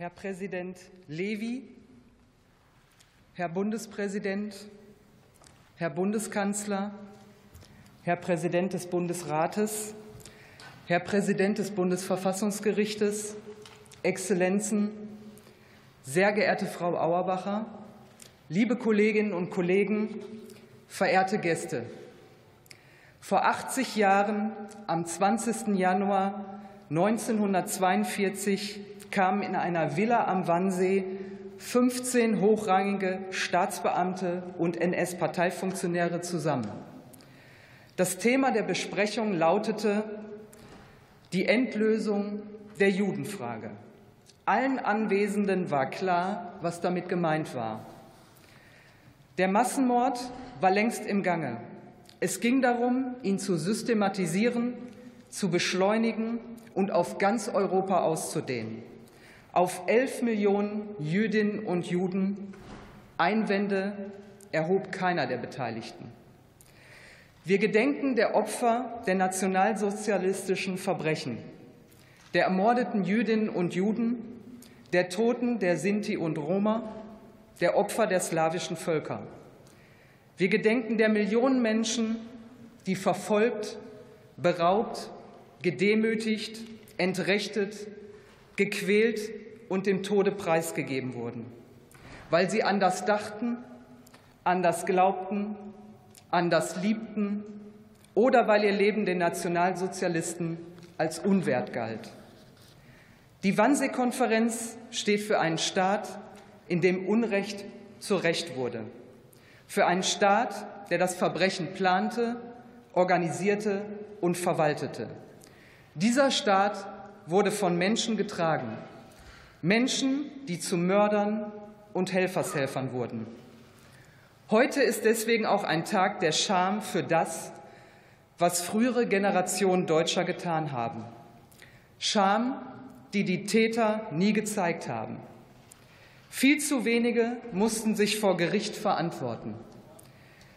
Herr Präsident Levy, Herr Bundespräsident, Herr Bundeskanzler, Herr Präsident des Bundesrates, Herr Präsident des Bundesverfassungsgerichtes, Exzellenzen, sehr geehrte Frau Auerbacher, liebe Kolleginnen und Kollegen, verehrte Gäste, vor 80 Jahren, am 20. Januar 1942, kamen in einer Villa am Wannsee 15 hochrangige Staatsbeamte und NS-Parteifunktionäre zusammen. Das Thema der Besprechung lautete die Endlösung der Judenfrage. Allen Anwesenden war klar, was damit gemeint war. Der Massenmord war längst im Gange. Es ging darum, ihn zu systematisieren, zu beschleunigen und auf ganz Europa auszudehnen. Auf 11 Millionen Jüdinnen und Juden. Einwände erhob keiner der Beteiligten. Wir gedenken der Opfer der nationalsozialistischen Verbrechen, der ermordeten Jüdinnen und Juden, der Toten der Sinti und Roma, der Opfer der slawischen Völker. Wir gedenken der Millionen Menschen, die verfolgt, beraubt, gedemütigt, entrechtet, gequält und dem Tode preisgegeben wurden, weil sie anders dachten, anders glaubten, anders liebten oder weil ihr Leben den Nationalsozialisten als unwert galt. Die Wannsee-Konferenz steht für einen Staat, in dem Unrecht zu Recht wurde, für einen Staat, der das Verbrechen plante, organisierte und verwaltete. Dieser Staat wurde von Menschen getragen, Menschen, die zu Mördern und Helfershelfern wurden. Heute ist deswegen auch ein Tag der Scham für das, was frühere Generationen Deutscher getan haben. Scham, die die Täter nie gezeigt haben. Viel zu wenige mussten sich vor Gericht verantworten.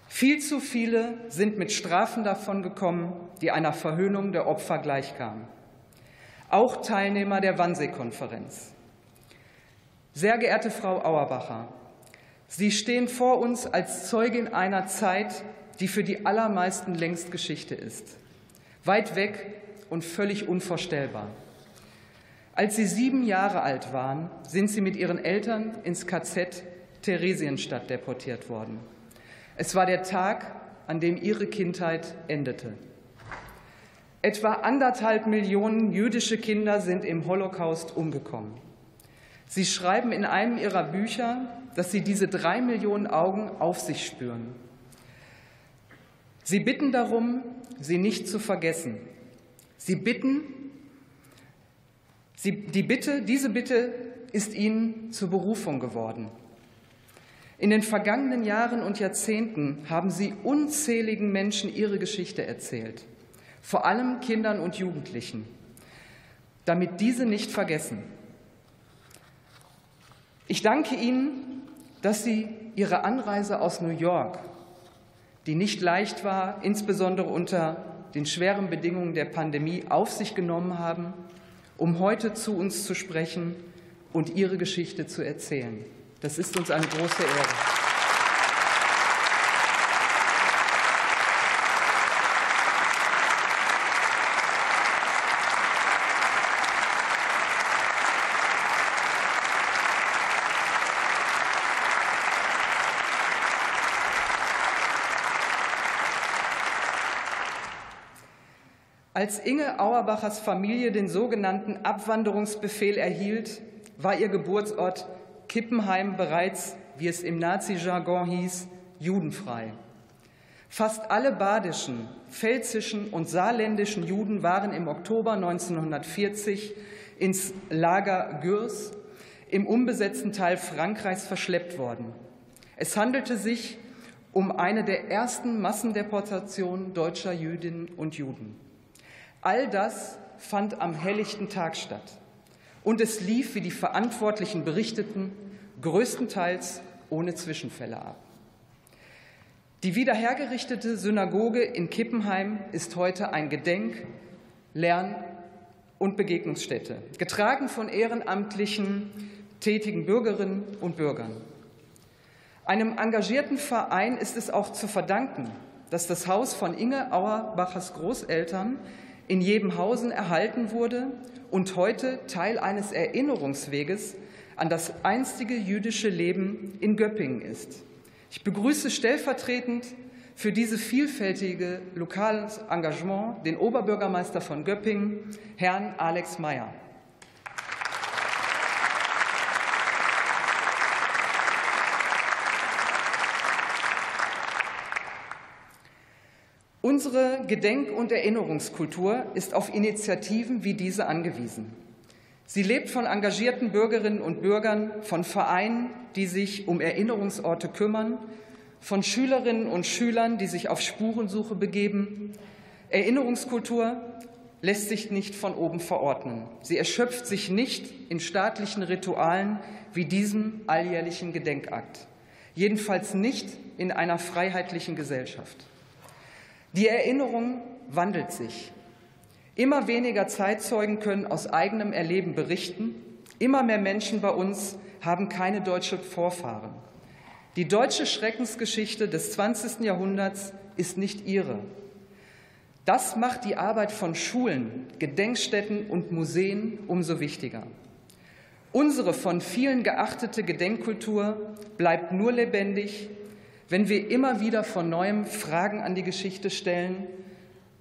Viel zu viele sind mit Strafen davongekommen, die einer Verhöhnung der Opfer gleichkamen. Auch Teilnehmer der Wannsee-Konferenz. Sehr geehrte Frau Auerbacher, Sie stehen vor uns als Zeugin einer Zeit, die für die allermeisten längst Geschichte ist, weit weg und völlig unvorstellbar. Als Sie 7 Jahre alt waren, sind Sie mit Ihren Eltern ins KZ Theresienstadt deportiert worden. Es war der Tag, an dem Ihre Kindheit endete. Etwa 1,5 Millionen jüdische Kinder sind im Holocaust umgekommen. Sie schreiben in einem Ihrer Bücher, dass Sie diese 3 Millionen Augen auf sich spüren. Sie bitten darum, sie nicht zu vergessen. Diese Bitte ist Ihnen zur Berufung geworden. In den vergangenen Jahren und Jahrzehnten haben Sie unzähligen Menschen Ihre Geschichte erzählt, vor allem Kindern und Jugendlichen, damit diese nicht vergessen. Ich danke Ihnen, dass Sie Ihre Anreise aus New York, die nicht leicht war, insbesondere unter den schweren Bedingungen der Pandemie, auf sich genommen haben, um heute zu uns zu sprechen und Ihre Geschichte zu erzählen. Das ist uns eine große Ehre. Als Inge Auerbachers Familie den sogenannten Abwanderungsbefehl erhielt, war ihr Geburtsort Kippenheim bereits, wie es im Nazi-Jargon hieß, judenfrei. Fast alle badischen, pfälzischen und saarländischen Juden waren im Oktober 1940 ins Lager Gürs im unbesetzten Teil Frankreichs verschleppt worden. Es handelte sich um eine der ersten Massendeportationen deutscher Jüdinnen und Juden. All das fand am helllichten Tag statt. Und es lief, wie die Verantwortlichen berichteten, größtenteils ohne Zwischenfälle ab. Die wiederhergerichtete Synagoge in Kippenheim ist heute ein Gedenk-, Lern- und Begegnungsstätte, getragen von ehrenamtlichen, tätigen Bürgerinnen und Bürgern. Einem engagierten Verein ist es auch zu verdanken, dass das Haus von Inge Auerbachers Großeltern in Jebenhausen erhalten wurde und heute Teil eines Erinnerungsweges an das einstige jüdische Leben in Göppingen ist. Ich begrüße stellvertretend für dieses vielfältige lokale Engagement den Oberbürgermeister von Göppingen, Herrn Alex Meyer. Unsere Gedenk- und Erinnerungskultur ist auf Initiativen wie diese angewiesen. Sie lebt von engagierten Bürgerinnen und Bürgern, von Vereinen, die sich um Erinnerungsorte kümmern, von Schülerinnen und Schülern, die sich auf Spurensuche begeben. Erinnerungskultur lässt sich nicht von oben verordnen. Sie erschöpft sich nicht in staatlichen Ritualen wie diesem alljährlichen Gedenkakt, jedenfalls nicht in einer freiheitlichen Gesellschaft. Die Erinnerung wandelt sich. Immer weniger Zeitzeugen können aus eigenem Erleben berichten. Immer mehr Menschen bei uns haben keine deutsche Vorfahren. Die deutsche Schreckensgeschichte des 20. Jahrhunderts ist nicht ihre. Das macht die Arbeit von Schulen, Gedenkstätten und Museen umso wichtiger. Unsere von vielen geachtete Gedenkkultur bleibt nur lebendig, wenn wir immer wieder von Neuem Fragen an die Geschichte stellen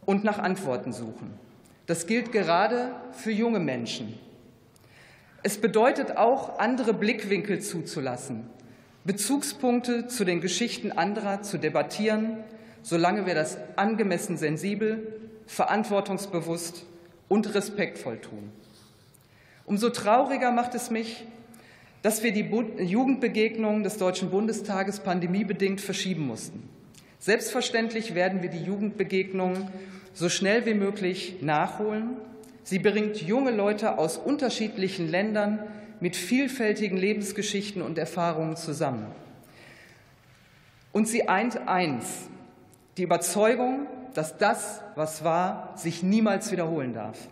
und nach Antworten suchen. Das gilt gerade für junge Menschen. Es bedeutet auch, andere Blickwinkel zuzulassen, Bezugspunkte zu den Geschichten anderer zu debattieren, solange wir das angemessen sensibel, verantwortungsbewusst und respektvoll tun. Umso trauriger macht es mich, dass wir die Jugendbegegnungen des Deutschen Bundestages pandemiebedingt verschieben mussten. Selbstverständlich werden wir die Jugendbegegnungen so schnell wie möglich nachholen. Sie bringt junge Leute aus unterschiedlichen Ländern mit vielfältigen Lebensgeschichten und Erfahrungen zusammen. Und sie eint eins, die Überzeugung, dass das, was war, sich niemals wiederholen darf.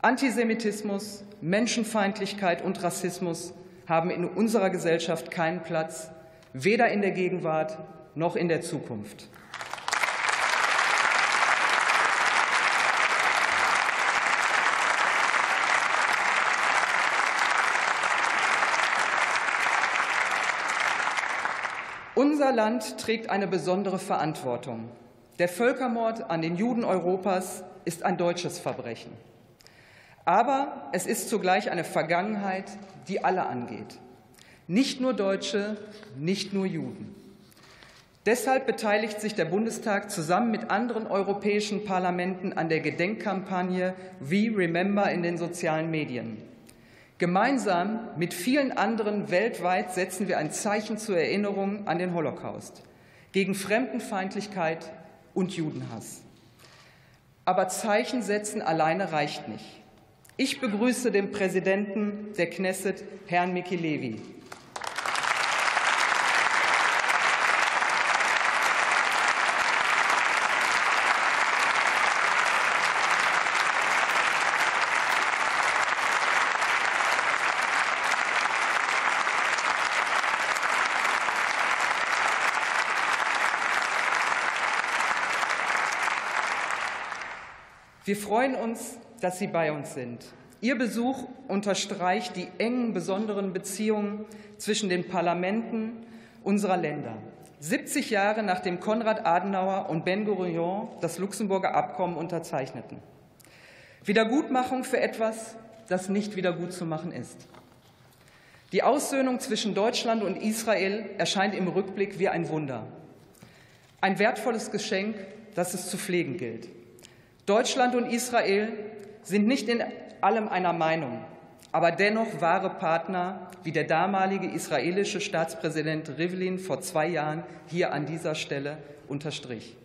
Antisemitismus, Menschenfeindlichkeit und Rassismus haben in unserer Gesellschaft keinen Platz, weder in der Gegenwart noch in der Zukunft. Unser Land trägt eine besondere Verantwortung. Der Völkermord an den Juden Europas ist ein deutsches Verbrechen. Aber es ist zugleich eine Vergangenheit, die alle angeht. Nicht nur Deutsche, nicht nur Juden. Deshalb beteiligt sich der Bundestag zusammen mit anderen europäischen Parlamenten an der Gedenkkampagne We Remember in den sozialen Medien. Gemeinsam mit vielen anderen weltweit setzen wir ein Zeichen zur Erinnerung an den Holocaust, gegen Fremdenfeindlichkeit und Judenhass. Aber Zeichen setzen alleine reicht nicht. Ich begrüße den Präsidenten der Knesset, Herrn Miki Levy. Wir freuen uns, dass Sie bei uns sind. Ihr Besuch unterstreicht die engen, besonderen Beziehungen zwischen den Parlamenten unserer Länder. 70 Jahre nachdem Konrad Adenauer und Ben-Gurion das Luxemburger Abkommen unterzeichneten. Wiedergutmachung für etwas, das nicht wiedergutzumachen ist. Die Aussöhnung zwischen Deutschland und Israel erscheint im Rückblick wie ein Wunder. Ein wertvolles Geschenk, das es zu pflegen gilt. Deutschland und Israel sind nicht in allem einer Meinung, aber dennoch wahre Partner, wie der damalige israelische Staatspräsident Rivlin vor 2 Jahren hier an dieser Stelle unterstrich.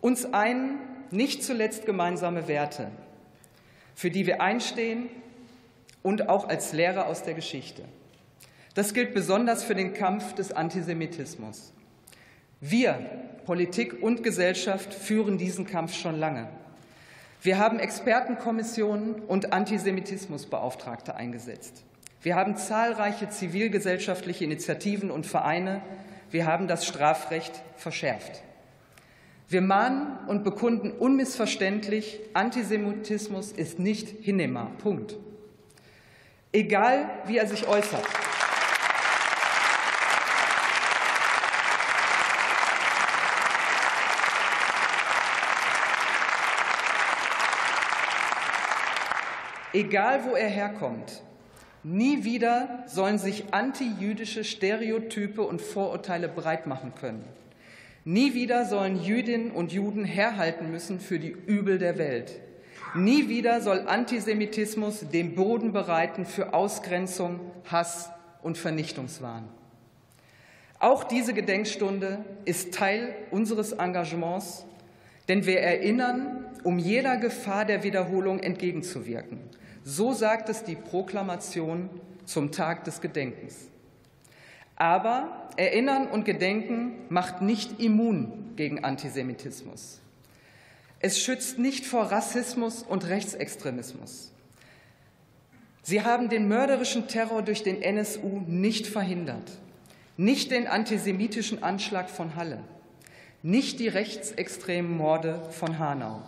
Uns einen nicht zuletzt gemeinsame Werte, für die wir einstehen und auch als Lehrer aus der Geschichte. Das gilt besonders für den Kampf des Antisemitismus. Wir, Politik und Gesellschaft, führen diesen Kampf schon lange. Wir haben Expertenkommissionen und Antisemitismusbeauftragte eingesetzt. Wir haben zahlreiche zivilgesellschaftliche Initiativen und Vereine. Wir haben das Strafrecht verschärft. Wir mahnen und bekunden unmissverständlich, Antisemitismus ist nicht hinnehmbar. Punkt. Egal, wie er sich äußert. Egal, wo er herkommt, nie wieder sollen sich antijüdische Stereotype und Vorurteile breitmachen können. Nie wieder sollen Jüdinnen und Juden herhalten müssen für die Übel der Welt. Nie wieder soll Antisemitismus den Boden bereiten für Ausgrenzung, Hass und Vernichtungswahn. Auch diese Gedenkstunde ist Teil unseres Engagements, denn wir erinnern, um jeder Gefahr der Wiederholung entgegenzuwirken. So sagt es die Proklamation zum Tag des Gedenkens. Aber Erinnern und Gedenken macht nicht immun gegen Antisemitismus. Es schützt nicht vor Rassismus und Rechtsextremismus. Sie haben den mörderischen Terror durch den NSU nicht verhindert, nicht den antisemitischen Anschlag von Halle, nicht die rechtsextremen Morde von Hanau.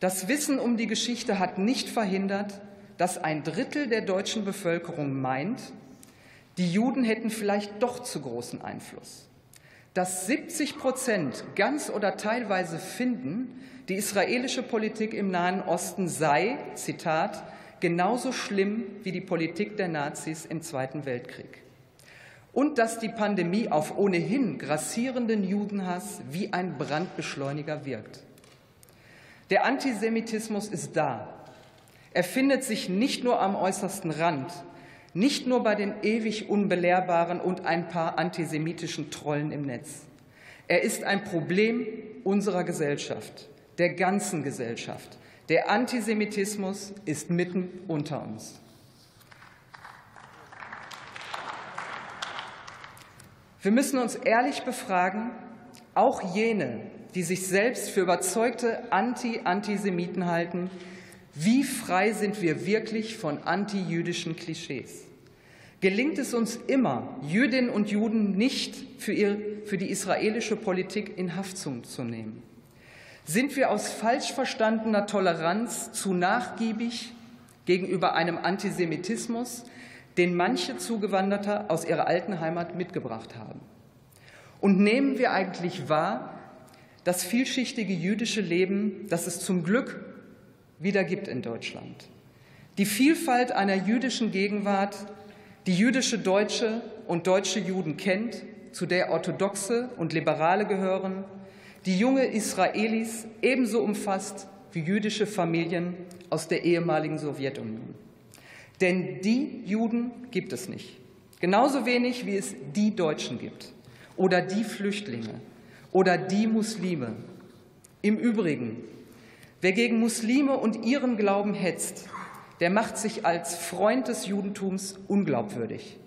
Das Wissen um die Geschichte hat nicht verhindert, dass ein Drittel der deutschen Bevölkerung meint, die Juden hätten vielleicht doch zu großen Einfluss. Dass 70% ganz oder teilweise finden, die israelische Politik im Nahen Osten sei, Zitat, genauso schlimm wie die Politik der Nazis im Zweiten Weltkrieg. Und dass die Pandemie auf ohnehin grassierenden Judenhass wie ein Brandbeschleuniger wirkt. Der Antisemitismus ist da. Er findet sich nicht nur am äußersten Rand, nicht nur bei den ewig Unbelehrbaren und ein paar antisemitischen Trollen im Netz. Er ist ein Problem unserer Gesellschaft, der ganzen Gesellschaft. Der Antisemitismus ist mitten unter uns. Wir müssen uns ehrlich befragen, auch jene, die sich selbst für überzeugte Anti-Antisemiten halten, wie frei sind wir wirklich von antijüdischen Klischees? Gelingt es uns immer, Jüdinnen und Juden nicht für die israelische Politik in Haftung zu nehmen? Sind wir aus falsch verstandener Toleranz zu nachgiebig gegenüber einem Antisemitismus, den manche Zugewanderte aus ihrer alten Heimat mitgebracht haben? Und nehmen wir eigentlich wahr, das vielschichtige jüdische Leben, das es zum Glück wieder gibt in Deutschland. Die Vielfalt einer jüdischen Gegenwart, die jüdische Deutsche und deutsche Juden kennt, zu der Orthodoxe und Liberale gehören, die junge Israelis ebenso umfasst wie jüdische Familien aus der ehemaligen Sowjetunion. Denn die Juden gibt es nicht, genauso wenig wie es die Deutschen gibt oder die Flüchtlinge. Oder die Muslime. Im Übrigen, wer gegen Muslime und ihren Glauben hetzt, der macht sich als Freund des Judentums unglaubwürdig.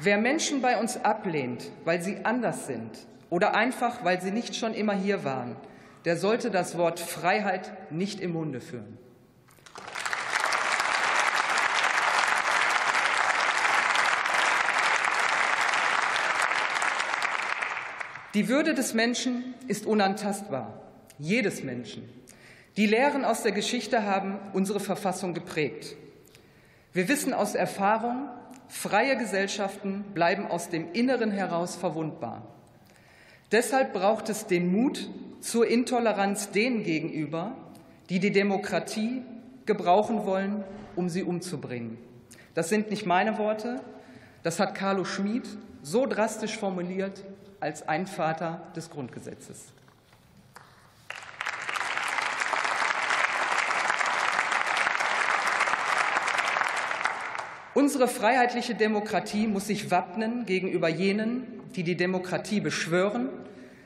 Wer Menschen bei uns ablehnt, weil sie anders sind oder einfach, weil sie nicht schon immer hier waren, der sollte das Wort Freiheit nicht im Munde führen. Die Würde des Menschen ist unantastbar, jedes Menschen. Die Lehren aus der Geschichte haben unsere Verfassung geprägt. Wir wissen aus Erfahrung, freie Gesellschaften bleiben aus dem Inneren heraus verwundbar. Deshalb braucht es den Mut zur Intoleranz denen gegenüber, die die Demokratie gebrauchen wollen, um sie umzubringen. Das sind nicht meine Worte, das hat Carlo Schmid so drastisch formuliert als ein Vater des Grundgesetzes. Unsere freiheitliche Demokratie muss sich wappnen gegenüber jenen, die die Demokratie beschwören,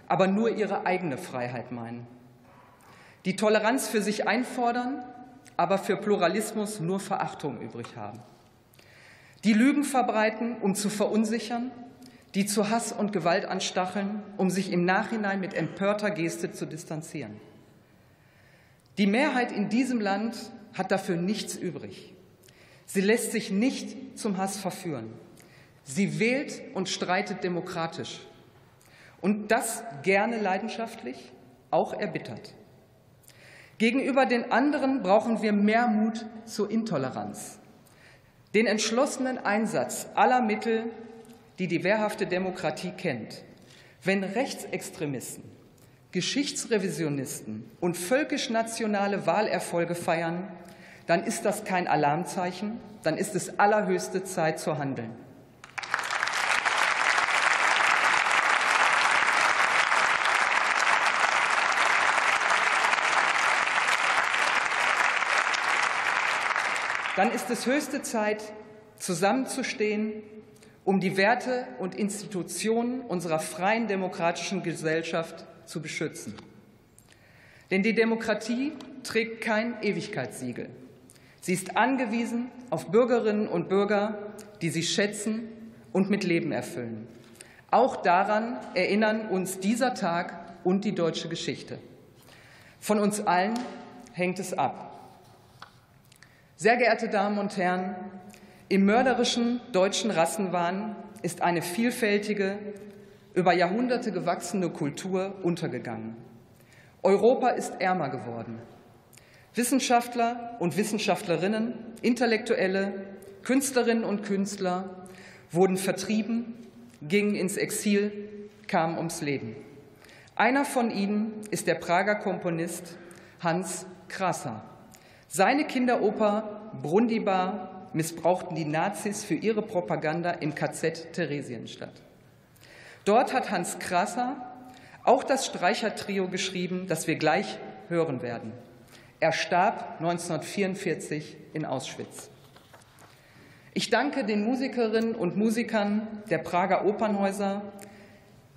aber nur ihre eigene Freiheit meinen. Die Toleranz für sich einfordern, aber für Pluralismus nur Verachtung übrig haben. Die Lügen verbreiten, um zu verunsichern, die zu Hass und Gewalt anstacheln, um sich im Nachhinein mit empörter Geste zu distanzieren. Die Mehrheit in diesem Land hat dafür nichts übrig. Sie lässt sich nicht zum Hass verführen. Sie wählt und streitet demokratisch. Und das gerne leidenschaftlich, auch erbittert. Gegenüber den anderen brauchen wir mehr Mut zur Intoleranz, den entschlossenen Einsatz aller Mittel, die die wehrhafte Demokratie kennt. Wenn Rechtsextremisten, Geschichtsrevisionisten und völkisch-nationale Wahlerfolge feiern, dann ist das kein Alarmzeichen, dann ist es allerhöchste Zeit zu handeln. Dann ist es höchste Zeit, zusammenzustehen, um die Werte und Institutionen unserer freien demokratischen Gesellschaft zu beschützen. Denn die Demokratie trägt kein Ewigkeitssiegel. Sie ist angewiesen auf Bürgerinnen und Bürger, die sie schätzen und mit Leben erfüllen. Auch daran erinnern uns dieser Tag und die deutsche Geschichte. Von uns allen hängt es ab. Sehr geehrte Damen und Herren, im mörderischen deutschen Rassenwahn ist eine vielfältige, über Jahrhunderte gewachsene Kultur untergegangen. Europa ist ärmer geworden. Wissenschaftler und Wissenschaftlerinnen, Intellektuelle, Künstlerinnen und Künstler wurden vertrieben, gingen ins Exil, kamen ums Leben. Einer von ihnen ist der Prager Komponist Hans Krása. Seine Kinderoper Brundibar missbrauchten die Nazis für ihre Propaganda im KZ Theresienstadt. Dort hat Hans Krása auch das Streichertrio geschrieben, das wir gleich hören werden. Er starb 1944 in Auschwitz. Ich danke den Musikerinnen und Musikern der Prager Opernhäuser,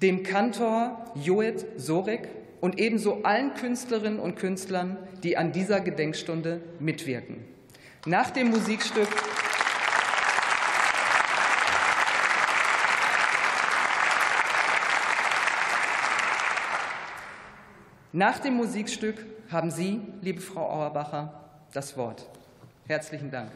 dem Kantor Josef Sorek, und ebenso allen Künstlerinnen und Künstlern, die an dieser Gedenkstunde mitwirken. Nach dem Musikstück haben Sie, liebe Frau Auerbacher, das Wort. Herzlichen Dank.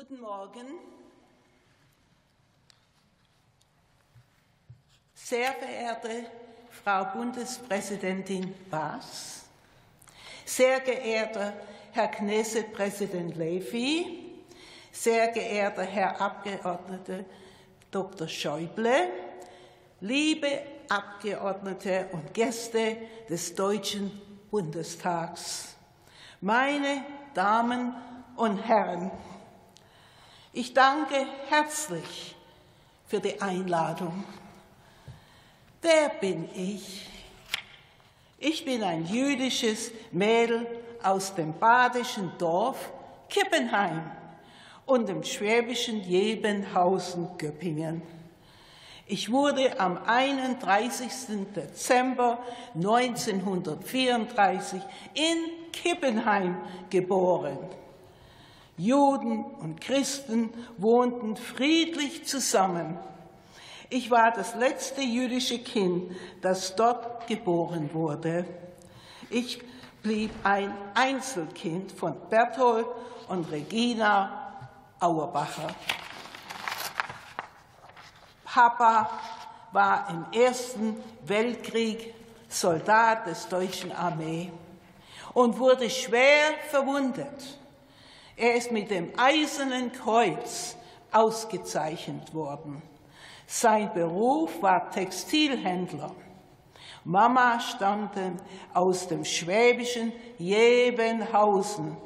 Guten Morgen, sehr verehrte Frau Bundespräsidentin Baas, sehr geehrter Herr Knesset-Präsident Levy, sehr geehrter Herr Abgeordneter Dr. Schäuble, liebe Abgeordnete und Gäste des Deutschen Bundestags, meine Damen und Herren, ich danke herzlich für die Einladung. Wer bin ich? Ich bin ein jüdisches Mädel aus dem badischen Dorf Kippenheim und dem schwäbischen Jebenhausen, Göppingen. Ich wurde am 31. Dezember 1934 in Kippenheim geboren. Juden und Christen wohnten friedlich zusammen. Ich war das letzte jüdische Kind, das dort geboren wurde. Ich blieb ein Einzelkind von Berthold und Regina Auerbacher. Papa war im Ersten Weltkrieg Soldat des deutschen Armee und wurde schwer verwundet. Er ist mit dem Eisernen Kreuz ausgezeichnet worden. Sein Beruf war Textilhändler. Mama stammte aus dem schwäbischen Jebenhausen.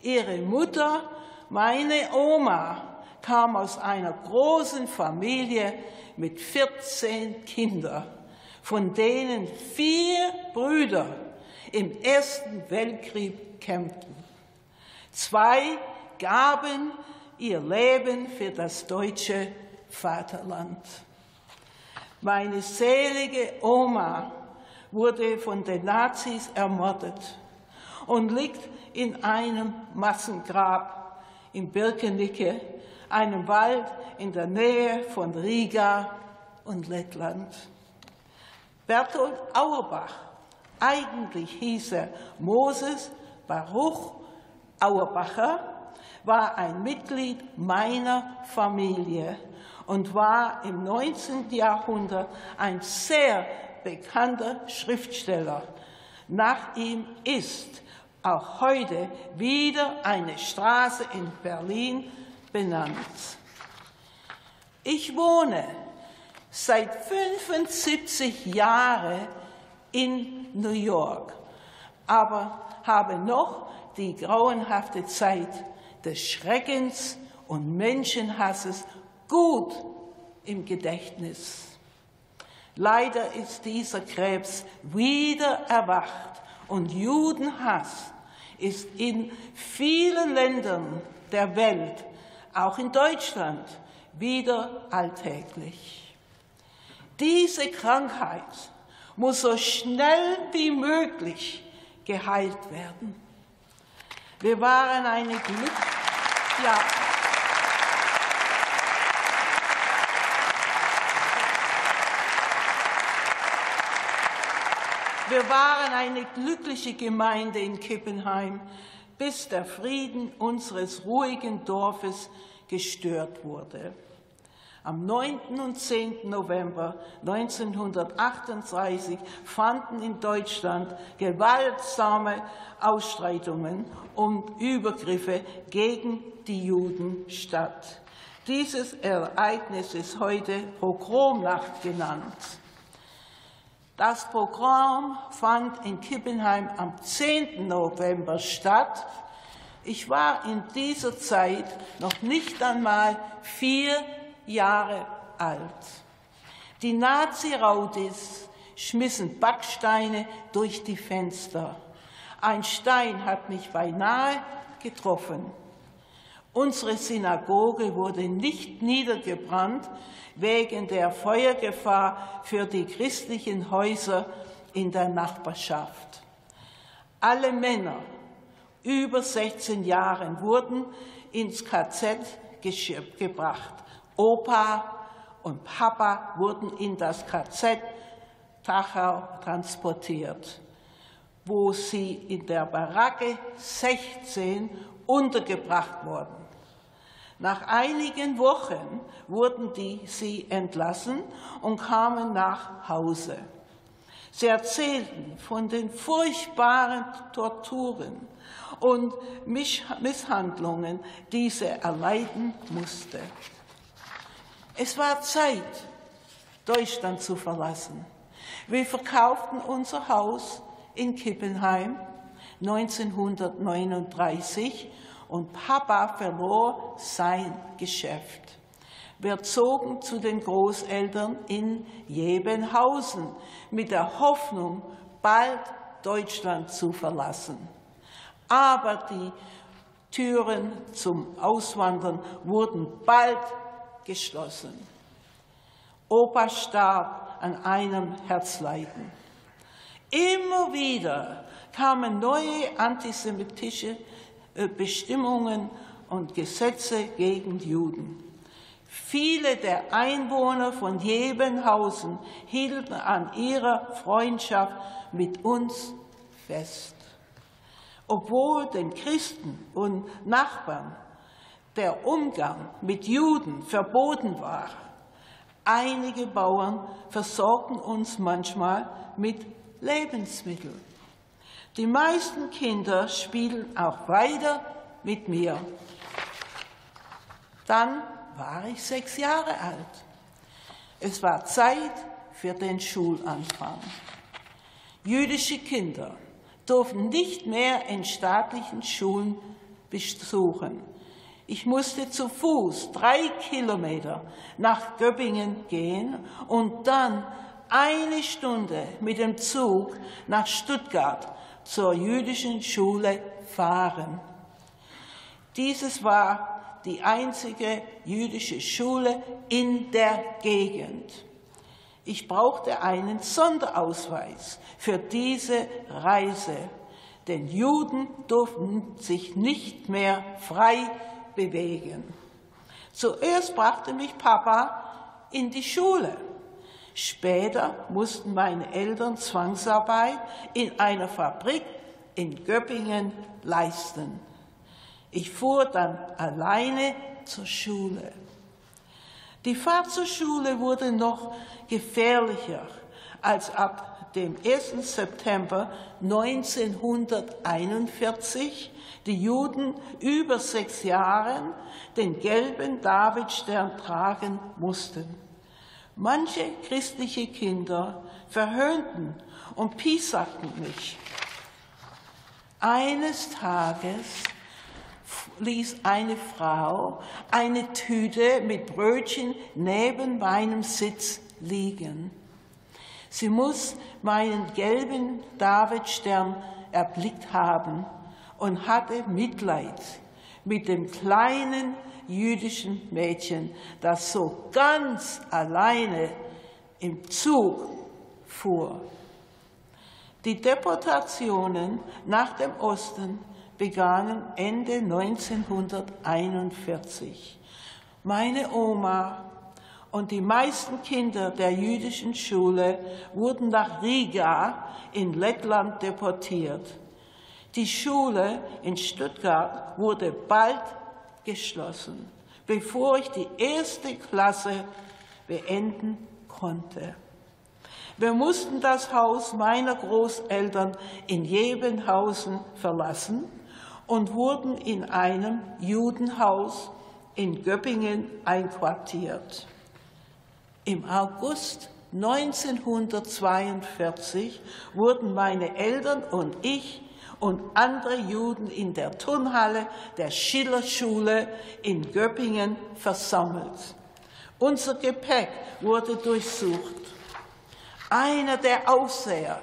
Ihre Mutter, meine Oma, kam aus einer großen Familie mit 14 Kindern, von denen 4 Brüder im Ersten Weltkrieg kämpften. 2 gaben ihr Leben für das deutsche Vaterland. Meine selige Oma wurde von den Nazis ermordet und liegt in einem Massengrab in Birkenicke, einem Wald in der Nähe von Riga und Lettland. Berthold Auerbach, eigentlich hieß er Moses Baruch Auerbacher, war ein Mitglied meiner Familie und war im 19. Jahrhundert ein sehr bekannter Schriftsteller. Nach ihm ist auch heute wieder eine Straße in Berlin benannt. Ich wohne seit 75 Jahren in New York, aber habe noch die grauenhafte Zeit des Schreckens und Menschenhasses gut im Gedächtnis. Leider ist dieser Krebs wieder erwacht und Judenhass ist in vielen Ländern der Welt, auch in Deutschland, wieder alltäglich. Diese Krankheit muss so schnell wie möglich geheilt werden. Wir waren eine glückliche Gemeinde in Kippenheim, bis der Frieden unseres ruhigen Dorfes gestört wurde. Am 9. und 10. November 1938 fanden in Deutschland gewaltsame Ausschreitungen und Übergriffe gegen die Juden statt. Dieses Ereignis ist heute Pogromnacht genannt. Das Pogrom fand in Kippenheim am 10. November statt. Ich war in dieser Zeit noch nicht einmal 4 Jahre alt. Die Nazi-Raudis schmissen Backsteine durch die Fenster. Ein Stein hat mich beinahe getroffen. Unsere Synagoge wurde nicht niedergebrannt wegen der Feuergefahr für die christlichen Häuser in der Nachbarschaft. Alle Männer über 16 Jahren wurden ins KZ gebracht. Opa und Papa wurden in das KZ Dachau transportiert, wo sie in der Baracke 16 untergebracht wurden. Nach einigen Wochen wurden sie entlassen und kamen nach Hause. Sie erzählten von den furchtbaren Torturen und Misshandlungen, die sie erleiden musste. Es war Zeit, Deutschland zu verlassen. Wir verkauften unser Haus in Kippenheim 1939 und Papa verlor sein Geschäft. Wir zogen zu den Großeltern in Jebenhausen mit der Hoffnung, bald Deutschland zu verlassen. Aber die Türen zum Auswandern wurden bald geschlossen. Opa starb an einem Herzleiden. Immer wieder kamen neue antisemitische Bestimmungen und Gesetze gegen Juden. Viele der Einwohner von Jebenhausen hielten an ihrer Freundschaft mit uns fest, obwohl den Christen und Nachbarn der Umgang mit Juden verboten war. Einige Bauern versorgten uns manchmal mit Lebensmitteln. Die meisten Kinder spielten auch weiter mit mir. Dann war ich 6 Jahre alt. Es war Zeit für den Schulanfang. Jüdische Kinder durften nicht mehr in staatlichen Schulen besuchen. Ich musste zu Fuß 3 Kilometer nach Göppingen gehen und dann 1 Stunde mit dem Zug nach Stuttgart zur jüdischen Schule fahren. Dieses war die einzige jüdische Schule in der Gegend. Ich brauchte einen Sonderausweis für diese Reise, denn Juden durften sich nicht mehr frei bewegen. Zuerst brachte mich Papa in die Schule. Später mussten meine Eltern Zwangsarbeit in einer Fabrik in Göppingen leisten. Ich fuhr dann alleine zur Schule. Die Fahrt zur Schule wurde noch gefährlicher als ab dem 1. September 1941 die Juden über 6 Jahren den gelben Davidstern tragen mussten. Manche christliche Kinder verhöhnten und piesagten mich. Eines Tages ließ eine Frau eine Tüte mit Brötchen neben meinem Sitz liegen. Sie muss meinen gelben Davidstern erblickt haben und hatte Mitleid mit dem kleinen jüdischen Mädchen, das so ganz alleine im Zug fuhr. Die Deportationen nach dem Osten begannen Ende 1941. Meine Oma und die meisten Kinder der jüdischen Schule wurden nach Riga in Lettland deportiert. Die Schule in Stuttgart wurde bald geschlossen, bevor ich die 1. Klasse beenden konnte. Wir mussten das Haus meiner Großeltern in Jebenhausen verlassen und wurden in einem Judenhaus in Göppingen einquartiert. Im August 1942 wurden meine Eltern und ich und andere Juden in der Turnhalle der Schillerschule in Göppingen versammelt. Unser Gepäck wurde durchsucht. Einer der Aufseher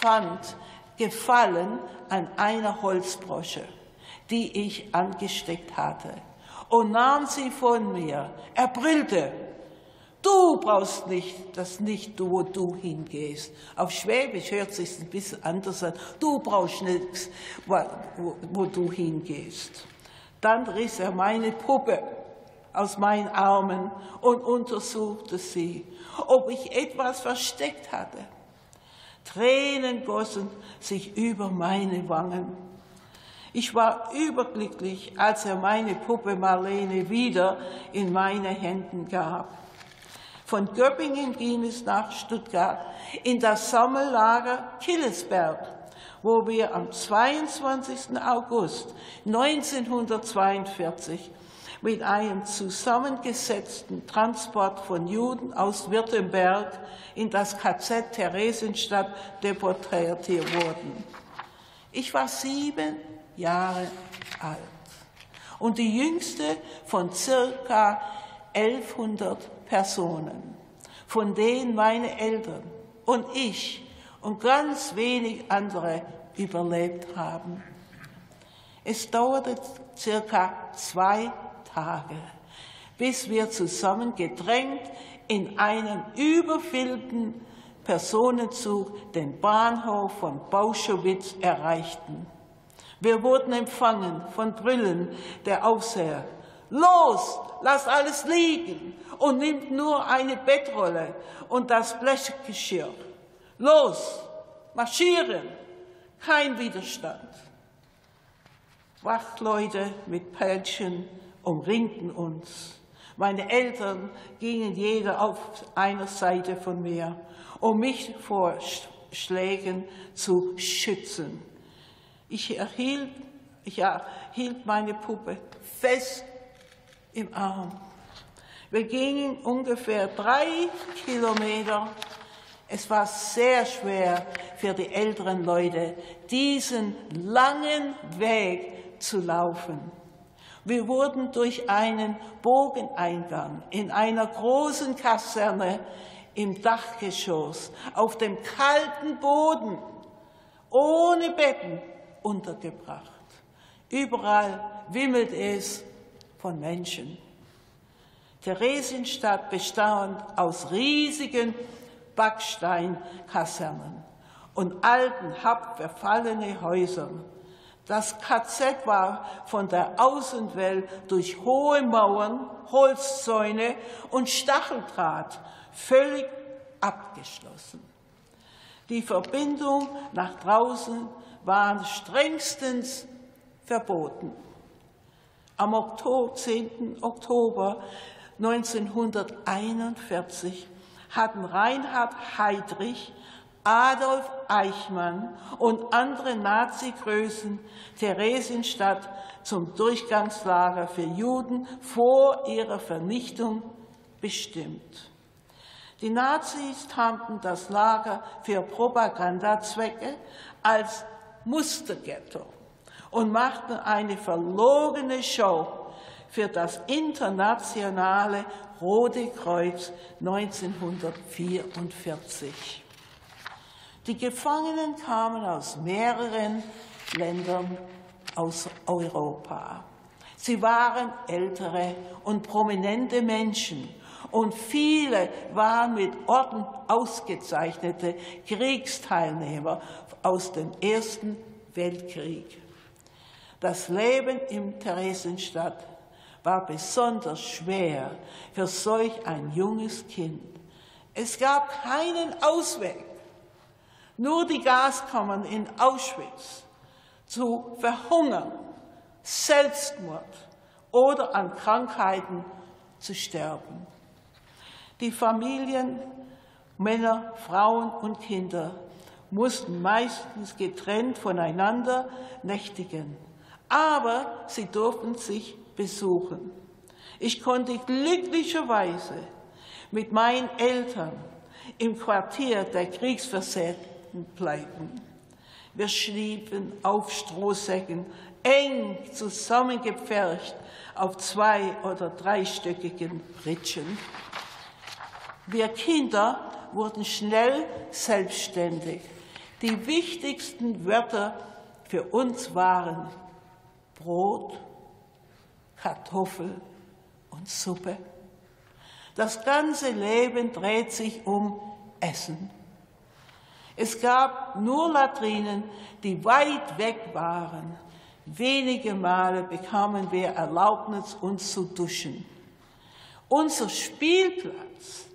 fand Gefallen an einer Holzbrosche, die ich angesteckt hatte, und nahm sie von mir. Er brüllte: Du brauchst nicht, das nicht, wo du hingehst. Auf Schwäbisch hört sich ein bisschen anders an. Du brauchst nichts, wo du hingehst. Dann riss er meine Puppe aus meinen Armen und untersuchte sie, ob ich etwas versteckt hatte. Tränen gossen sich über meine Wangen. Ich war überglücklich, als er meine Puppe Marlene wieder in meine Händen gab. Von Göppingen ging es nach Stuttgart in das Sammellager Killesberg, wo wir am 22. August 1942 mit einem zusammengesetzten Transport von Juden aus Württemberg in das KZ Theresienstadt deportiert wurden. Ich war 7 Jahre alt und die jüngste von ca. 1100 Personen, von denen meine Eltern und ich und ganz wenig andere überlebt haben. Es dauerte ca. 2 Tage, bis wir zusammen gedrängt in einem überfüllten Personenzug den Bahnhof von Bauschowitz erreichten. Wir wurden empfangen von Brüllen der Aufseher. Los, lasst alles liegen und nimmt nur eine Bettrolle und das Blechgeschirr. Los, marschieren, kein Widerstand. Wachleute mit Peitschen umringten uns. Meine Eltern gingen jeder auf einer Seite von mir, um mich vor Schlägen zu schützen. Ich hielt meine Puppe fest im Arm. Wir gingen ungefähr 3 Kilometer. Es war sehr schwer für die älteren Leute, diesen langen Weg zu laufen. Wir wurden durch einen Bogeneingang in einer großen Kaserne im Dachgeschoss auf dem kalten Boden ohne Betten untergebracht. Überall wimmelt es von Menschen. Theresienstadt bestand aus riesigen Backsteinkasernen und alten, halbverfallene Häusern. Das KZ war von der Außenwelt durch hohe Mauern, Holzzäune und Stacheldraht völlig abgeschlossen. Die Verbindung nach draußen war strengstens verboten. Am 10. Oktober 1941 hatten Reinhard Heydrich, Adolf Eichmann und andere Nazi-Größen Theresienstadt zum Durchgangslager für Juden vor ihrer Vernichtung bestimmt. Die Nazis tarnten das Lager für Propagandazwecke als Musterghetto und machten eine verlogene Show für das internationale Rote Kreuz 1944. Die Gefangenen kamen aus mehreren Ländern aus Europa. Sie waren ältere und prominente Menschen und viele waren mit Orden ausgezeichnete Kriegsteilnehmer aus dem Ersten Weltkrieg. Das Leben in Theresienstadt war besonders schwer für solch ein junges Kind. Es gab keinen Ausweg. Nur die Gaskammern in Auschwitz, zu verhungern, Selbstmord oder an Krankheiten zu sterben. Die Familien, Männer, Frauen und Kinder mussten meistens getrennt voneinander nächtigen, aber sie durften sich besuchen. Ich konnte glücklicherweise mit meinen Eltern im Quartier der Kriegsversehrten bleiben. Wir schliefen auf Strohsäcken, eng zusammengepfercht auf 2- oder 3-stöckigen Pritschen. Wir Kinder wurden schnell selbstständig. Die wichtigsten Wörter für uns waren Brot, Kartoffel und Suppe. Das ganze Leben dreht sich um Essen. Es gab nur Latrinen, die weit weg waren. Wenige Male bekamen wir Erlaubnis, uns zu duschen. Unser Spielplatz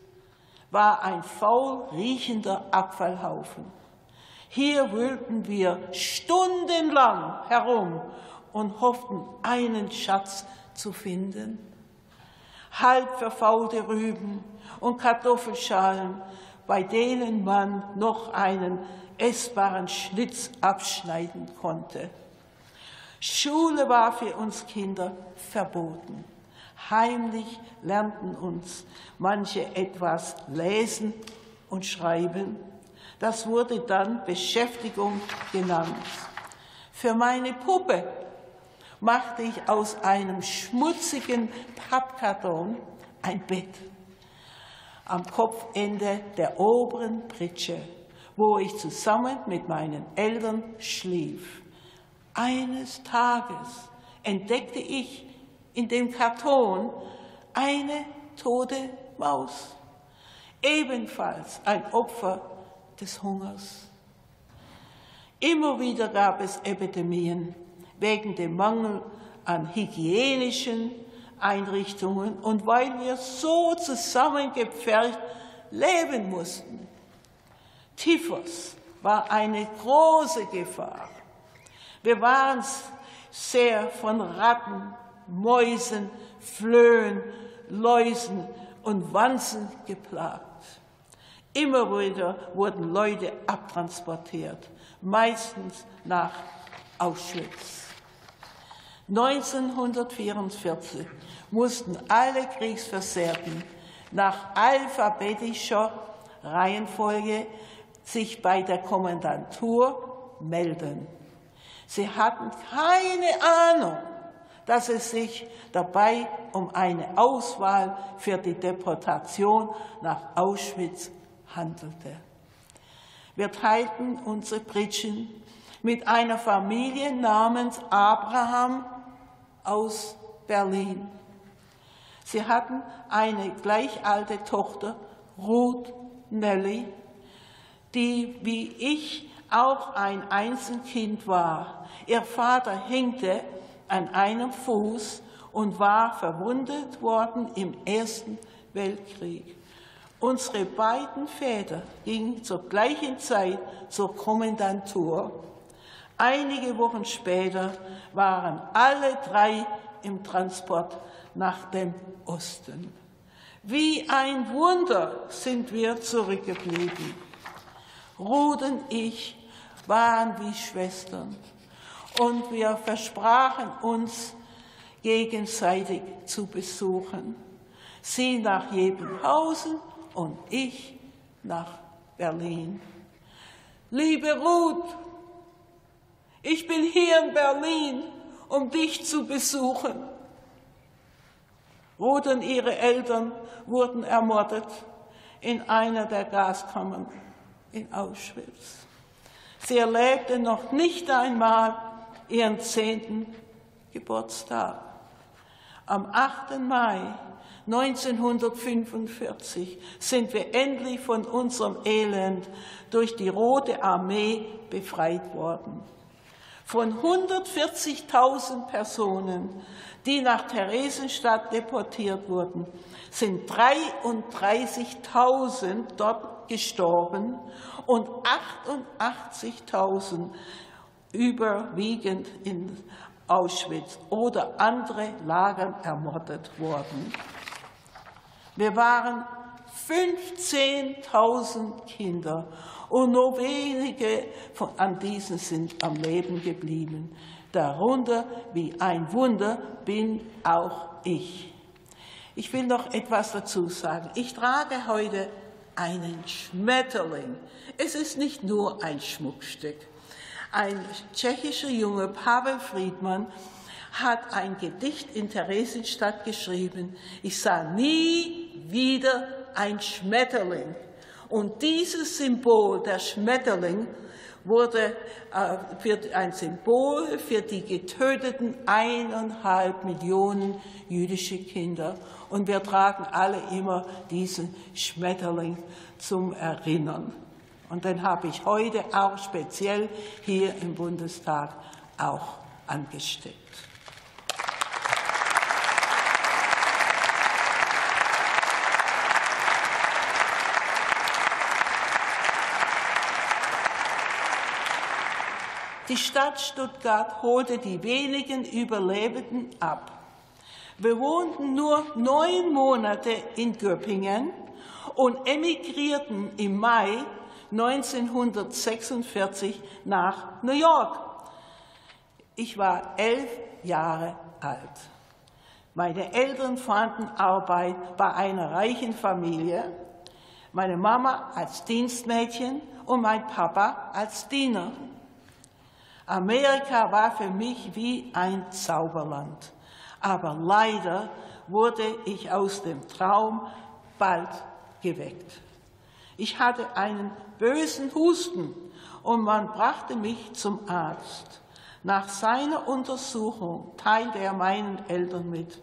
war ein faul riechender Abfallhaufen. Hier wühlten wir stundenlang herum und hofften, einen Schatz zu finden. Halb verfaulte Rüben und Kartoffelschalen, bei denen man noch einen essbaren Schlitz abschneiden konnte. Schule war für uns Kinder verboten. Heimlich lernten uns manche etwas lesen und schreiben. Das wurde dann Beschäftigung genannt. Für meine Puppe machte ich aus einem schmutzigen Pappkarton ein Bett am Kopfende der oberen Pritsche, wo ich zusammen mit meinen Eltern schlief. Eines Tages entdeckte ich in dem Karton eine tote Maus, ebenfalls ein Opfer des Hungers. Immer wieder gab es Epidemien wegen dem Mangel an hygienischen Einrichtungen und weil wir so zusammengepfercht leben mussten. Typhus war eine große Gefahr. Wir waren sehr von Ratten, Mäusen, Flöhen, Läusen und Wanzen geplagt. Immer wieder wurden Leute abtransportiert, meistens nach Auschwitz. 1944 mussten alle Kriegsversehrten nach alphabetischer Reihenfolge sich bei der Kommandantur melden. Sie hatten keine Ahnung, dass es sich dabei um eine Auswahl für die Deportation nach Auschwitz handelte. Wir teilten unsere Pritschen mit einer Familie namens Abraham aus Berlin. Sie hatten eine gleichalte Tochter, Ruth Nelly, die wie ich auch ein Einzelkind war. Ihr Vater hinkte an einem Fuß und war verwundet worden im Ersten Weltkrieg. Unsere beiden Väter gingen zur gleichen Zeit zur Kommandantur. Einige Wochen später waren alle drei im Transport nach dem Osten. Wie ein Wunder sind wir zurückgeblieben. Ruth und ich waren wie Schwestern und wir versprachen uns, gegenseitig zu besuchen. Sie nach Jebenhausen und ich nach Berlin. Liebe Ruth, ich bin hier in Berlin, um dich zu besuchen. Ruth und ihre Eltern wurden ermordet in einer der Gaskammern in Auschwitz. Sie erlebte noch nicht einmal ihren 10. Geburtstag. Am 8. Mai 1945 sind wir endlich von unserem Elend durch die Rote Armee befreit worden. Von 140.000 Personen, die nach Theresienstadt deportiert wurden, sind 33.000 dort gestorben und 88.000 überwiegend in Auschwitz oder andere Lagern ermordet worden. Wir waren 15.000 Kinder und nur wenige an diesen sind am Leben geblieben. Darunter, wie ein Wunder, bin auch ich. Ich will noch etwas dazu sagen. Ich trage heute einen Schmetterling. Es ist nicht nur ein Schmuckstück. Ein tschechischer Junge, Pavel Friedmann, hat ein Gedicht in Theresienstadt geschrieben. Ich sah nie wieder ein Schmetterling. Und dieses Symbol, der Schmetterling, wurde ein Symbol für die getöteten 1,5 Millionen jüdische Kinder. Und wir tragen alle immer diesen Schmetterling zum Erinnern. Und den habe ich heute auch speziell hier im Bundestag auch angesteckt. Die Stadt Stuttgart holte die wenigen Überlebenden ab. Wir wohnten nur 9 Monate in Göppingen und emigrierten im Mai 1946 nach New York. Ich war 11 Jahre alt. Meine Eltern fanden Arbeit bei einer reichen Familie, meine Mama als Dienstmädchen und mein Papa als Diener. Amerika war für mich wie ein Zauberland. Aber leider wurde ich aus dem Traum bald geweckt. Ich hatte einen bösen Husten und man brachte mich zum Arzt. Nach seiner Untersuchung teilte er meinen Eltern mit: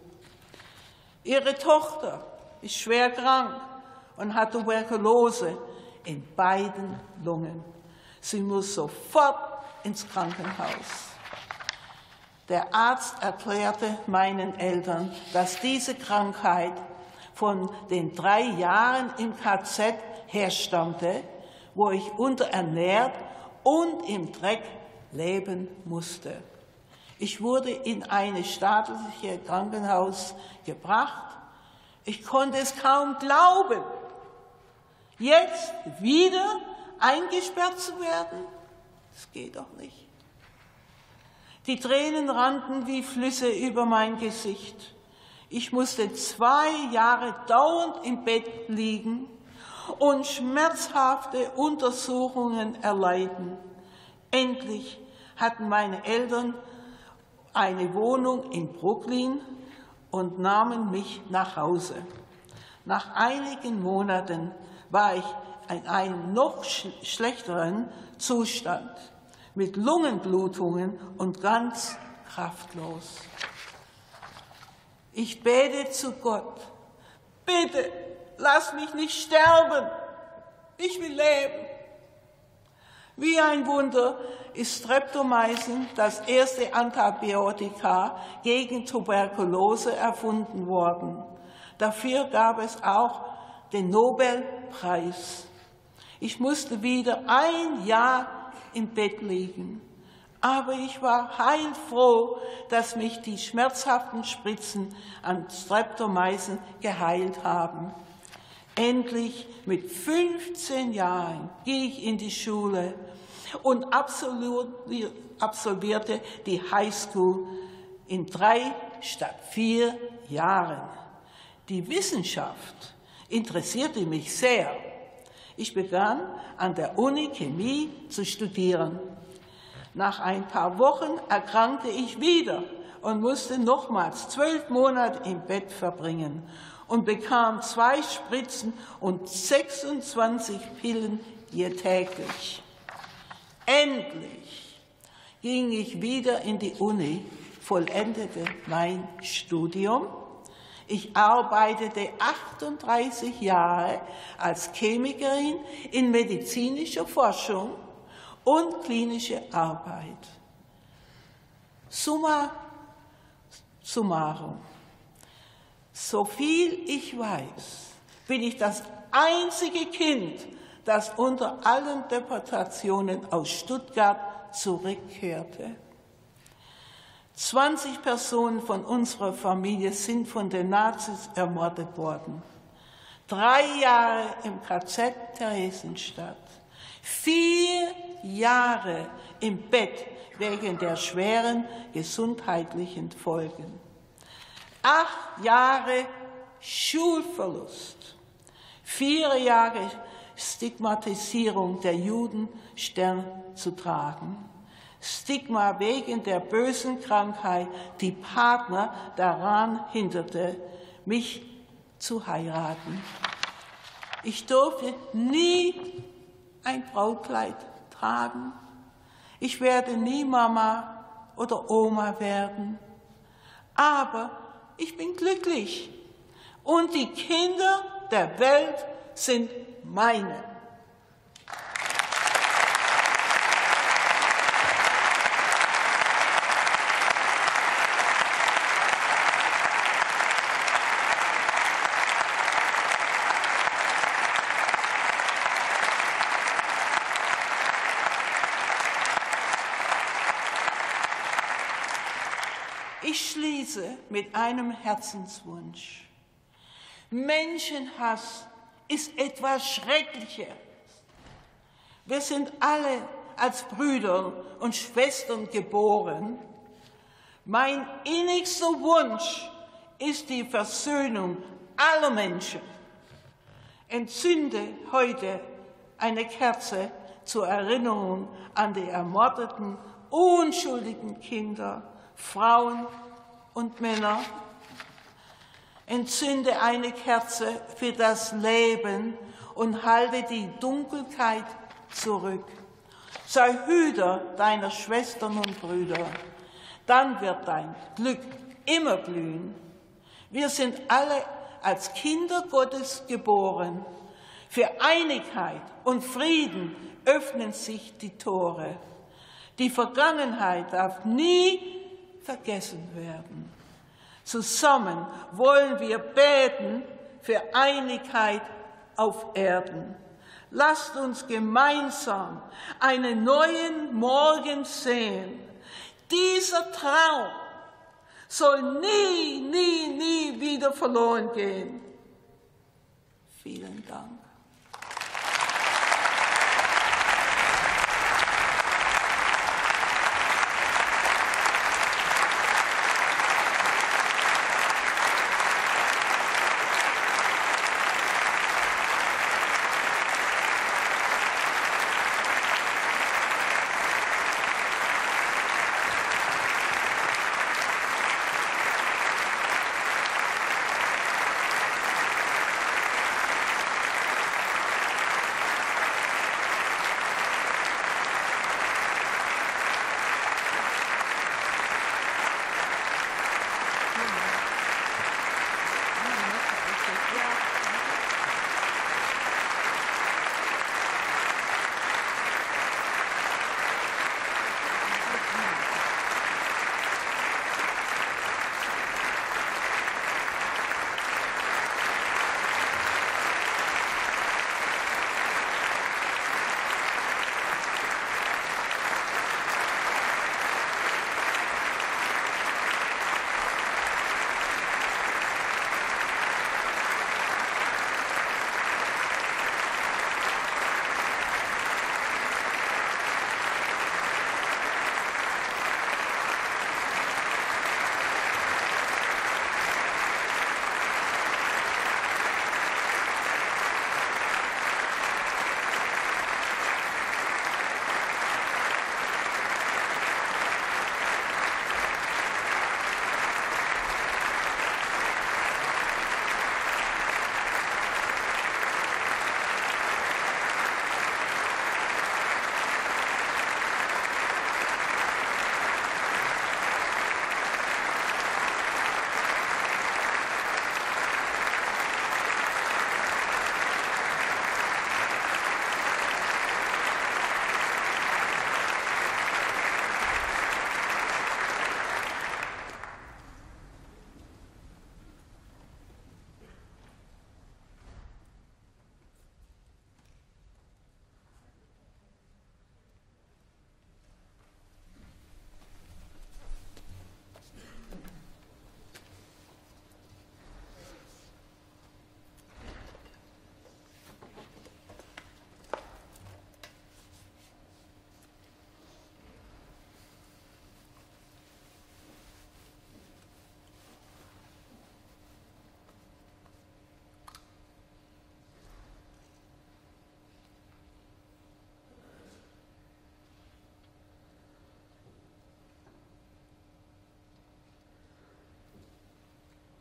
Ihre Tochter ist schwer krank und hat Tuberkulose in beiden Lungen. Sie muss sofort ins Krankenhaus. Der Arzt erklärte meinen Eltern, dass diese Krankheit von den 3 Jahren im KZ herstammte, wo ich unterernährt und im Dreck leben musste. Ich wurde in ein staatliches Krankenhaus gebracht. Ich konnte es kaum glauben, jetzt wieder eingesperrt zu werden. Das geht doch nicht. Die Tränen rannten wie Flüsse über mein Gesicht. Ich musste 2 Jahre dauernd im Bett liegen und schmerzhafte Untersuchungen erleiden. Endlich hatten meine Eltern eine Wohnung in Brooklyn und nahmen mich nach Hause. Nach einigen Monaten war ich in einem noch schlechteren Zustand, mit Lungenblutungen und ganz kraftlos. Ich bete zu Gott: Bitte, lass mich nicht sterben, ich will leben. Wie ein Wunder ist Streptomycin, das erste Antibiotika gegen Tuberkulose, erfunden worden. Dafür gab es auch den Nobelpreis. Ich musste wieder 1 Jahr im Bett liegen. Aber ich war heilfroh, dass mich die schmerzhaften Spritzen an Streptomycin geheilt haben. Endlich mit 15 Jahren ging ich in die Schule und absolvierte die Highschool in 3 statt 4 Jahren. Die Wissenschaft interessierte mich sehr. Ich begann an der Uni Chemie zu studieren. Nach ein paar Wochen erkrankte ich wieder und musste nochmals 12 Monate im Bett verbringen und bekam 2 Spritzen und 26 Pillen je täglich. Endlich ging ich wieder in die Uni, vollendete mein Studium. Ich arbeitete 38 Jahre als Chemikerin in medizinischer Forschung und klinische Arbeit. Summa summarum. So viel ich weiß, bin ich das einzige Kind, das unter allen Deportationen aus Stuttgart zurückkehrte. 20 Personen von unserer Familie sind von den Nazis ermordet worden. 3 Jahre im KZ Theresienstadt, 4 Jahre im Bett wegen der schweren gesundheitlichen Folgen. 8 Jahre Schulverlust, 4 Jahre Stigmatisierung der Juden, Stern zu tragen. Stigma wegen der bösen Krankheit, die Partner daran hinderte, mich zu heiraten. Ich durfte nie ein Brautkleid tragen. Ich werde nie Mama oder Oma werden. Aber ich bin glücklich und die Kinder der Welt sind meine. Ich schließe mit einem Herzenswunsch. Menschenhass ist etwas Schreckliches. Wir sind alle als Brüder und Schwestern geboren. Mein innigster Wunsch ist die Versöhnung aller Menschen. Entzünde heute eine Kerze zur Erinnerung an die ermordeten, unschuldigen Kinder, Frauen und Männer. Entzünde eine Kerze für das Leben und halte die Dunkelheit zurück. Sei Hüter deiner Schwestern und Brüder, dann wird dein Glück immer blühen. Wir sind alle als Kinder Gottes geboren. Für Einigkeit und Frieden öffnen sich die Tore. Die Vergangenheit darf nie vergessen werden. Zusammen wollen wir beten für Einigkeit auf Erden. Lasst uns gemeinsam einen neuen Morgen sehen. Dieser Traum soll nie, nie, nie wieder verloren gehen. Vielen Dank.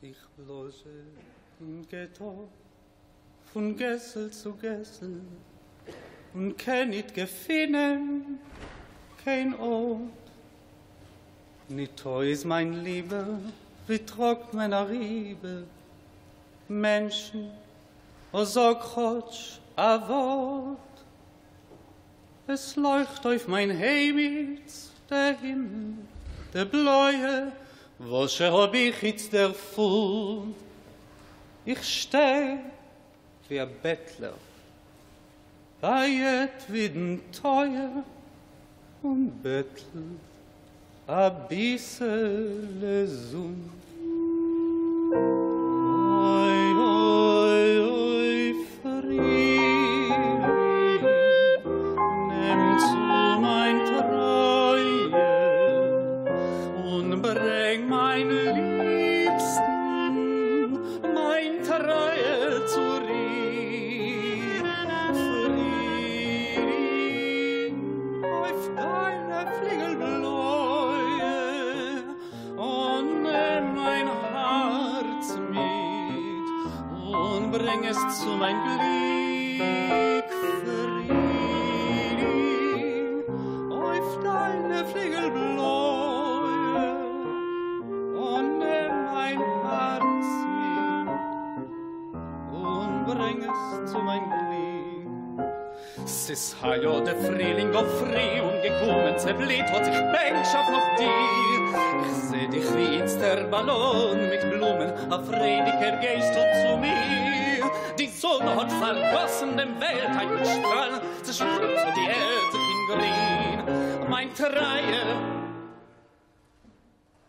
Ich blose im Ghetto, von Gessel zu Gessel, und kann nicht gefinnen, kein Ort. Nicht heus, mein Lieber, wie trock meiner Riebe, Menschen, o so krotsch, a Wort. Es leucht auf mein Heimitz, der Himmel, der bläue, wo sche hab ich jetzt der Fuhl? Ich steh wie ein Bettler, bei jedem Teuer und Bettel. a bissel sun.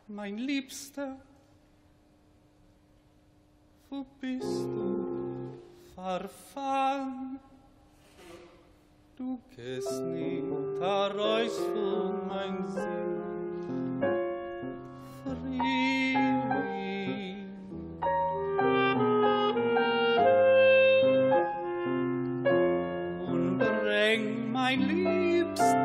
Mein Liebster, wo bist du verfahren? Du gehst nicht heraus von meinem Sinn. Frieden und bring mein Liebster.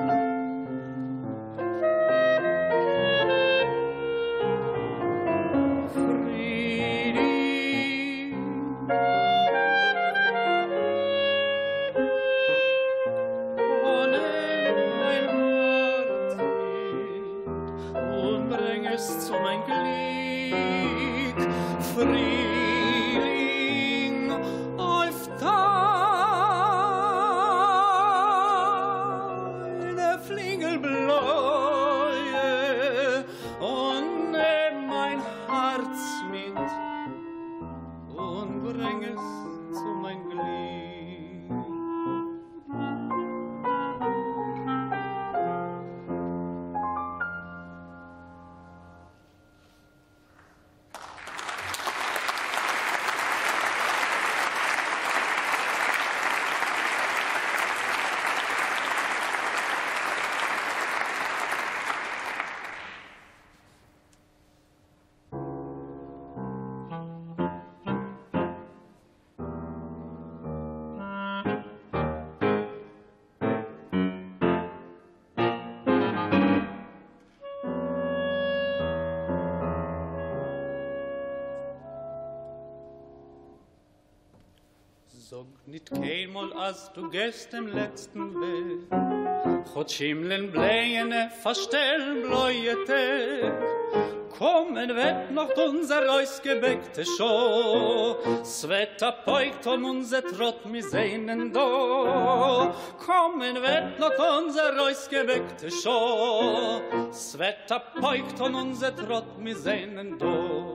Nicht keinmal als du gehst im letzten Weg, Gott schimmeln blähene, verstellen bläue Tag. Kommen wird noch unser ausgebeckte Show, Sveta peugt und unser Trott mi sehnen do. Kommen wird noch unser ausgebeckte Show, Sveta peugt und unser Trott mi sehnen do.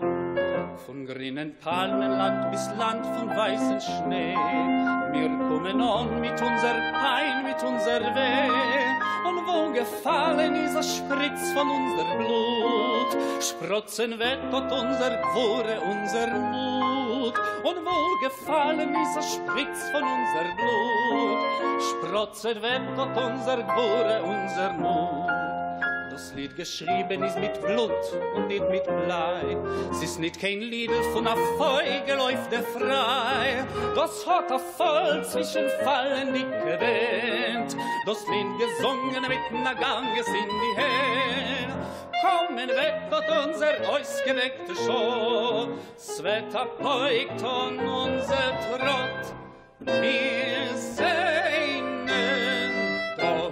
Von grünen Palmenland bis Land von weißem Schnee, wir kommen an mit unser Pein, mit unser Weh. Und wo gefallen ist ein Spritz von unser Blut, sprotzen wird dort unser Wure, unser Mut. Und wo gefallen ist ein Spritz von unser Blut, sprotzen wird dort unser Wure, unser Mut. Das Lied geschrieben ist mit Blut und nicht mit Blei. Es ist nicht kein Lied von a Feuge läuft der frei. Das hat a voll zwischen Fallen nicht gewähnt. Das Lied gesungen mit ner Ganges in die Hände. Kommen weg dort unser ausgeweckte Show. Sveta peugt on unser Trott. Wir sehnen dort.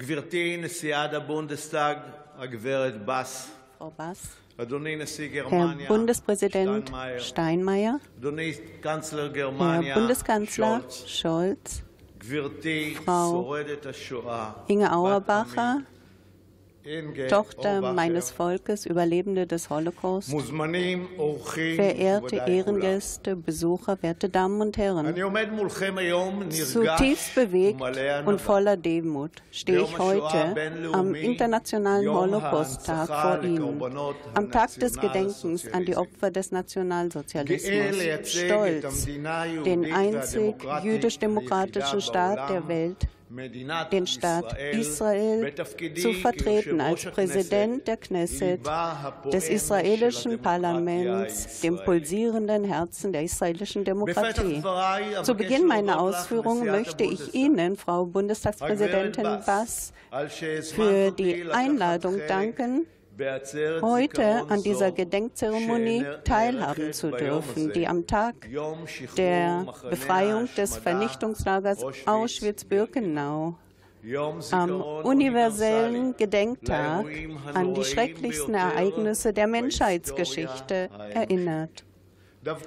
גברתי נשיאת הבונדסטאג, הגברת בס. Frau Bass, Herr Bundespräsident Steinmeier, Herr Bundeskanzler Scholz, Frau Inge Auerbacher, Tochter meines Volkes, Überlebende des Holocaust, verehrte Ehrengäste, Besucher, werte Damen und Herren, zutiefst bewegt und voller Demut stehe ich heute am Internationalen Holocausttag vor Ihnen, am Tag des Gedenkens an die Opfer des Nationalsozialismus, stolz, den einzig jüdisch-demokratischen Staat der Welt, den Staat Israel, zu vertreten als Präsident der Knesset, des israelischen Parlaments, dem pulsierenden Herzen der israelischen Demokratie. Zu Beginn meiner Ausführungen möchte ich Ihnen, Frau Bundestagspräsidentin Bass, für die Einladung danken, heute an dieser Gedenkzeremonie teilhaben zu dürfen, die am Tag der Befreiung des Vernichtungslagers Auschwitz-Birkenau am universellen Gedenktag an die schrecklichsten Ereignisse der Menschheitsgeschichte erinnert.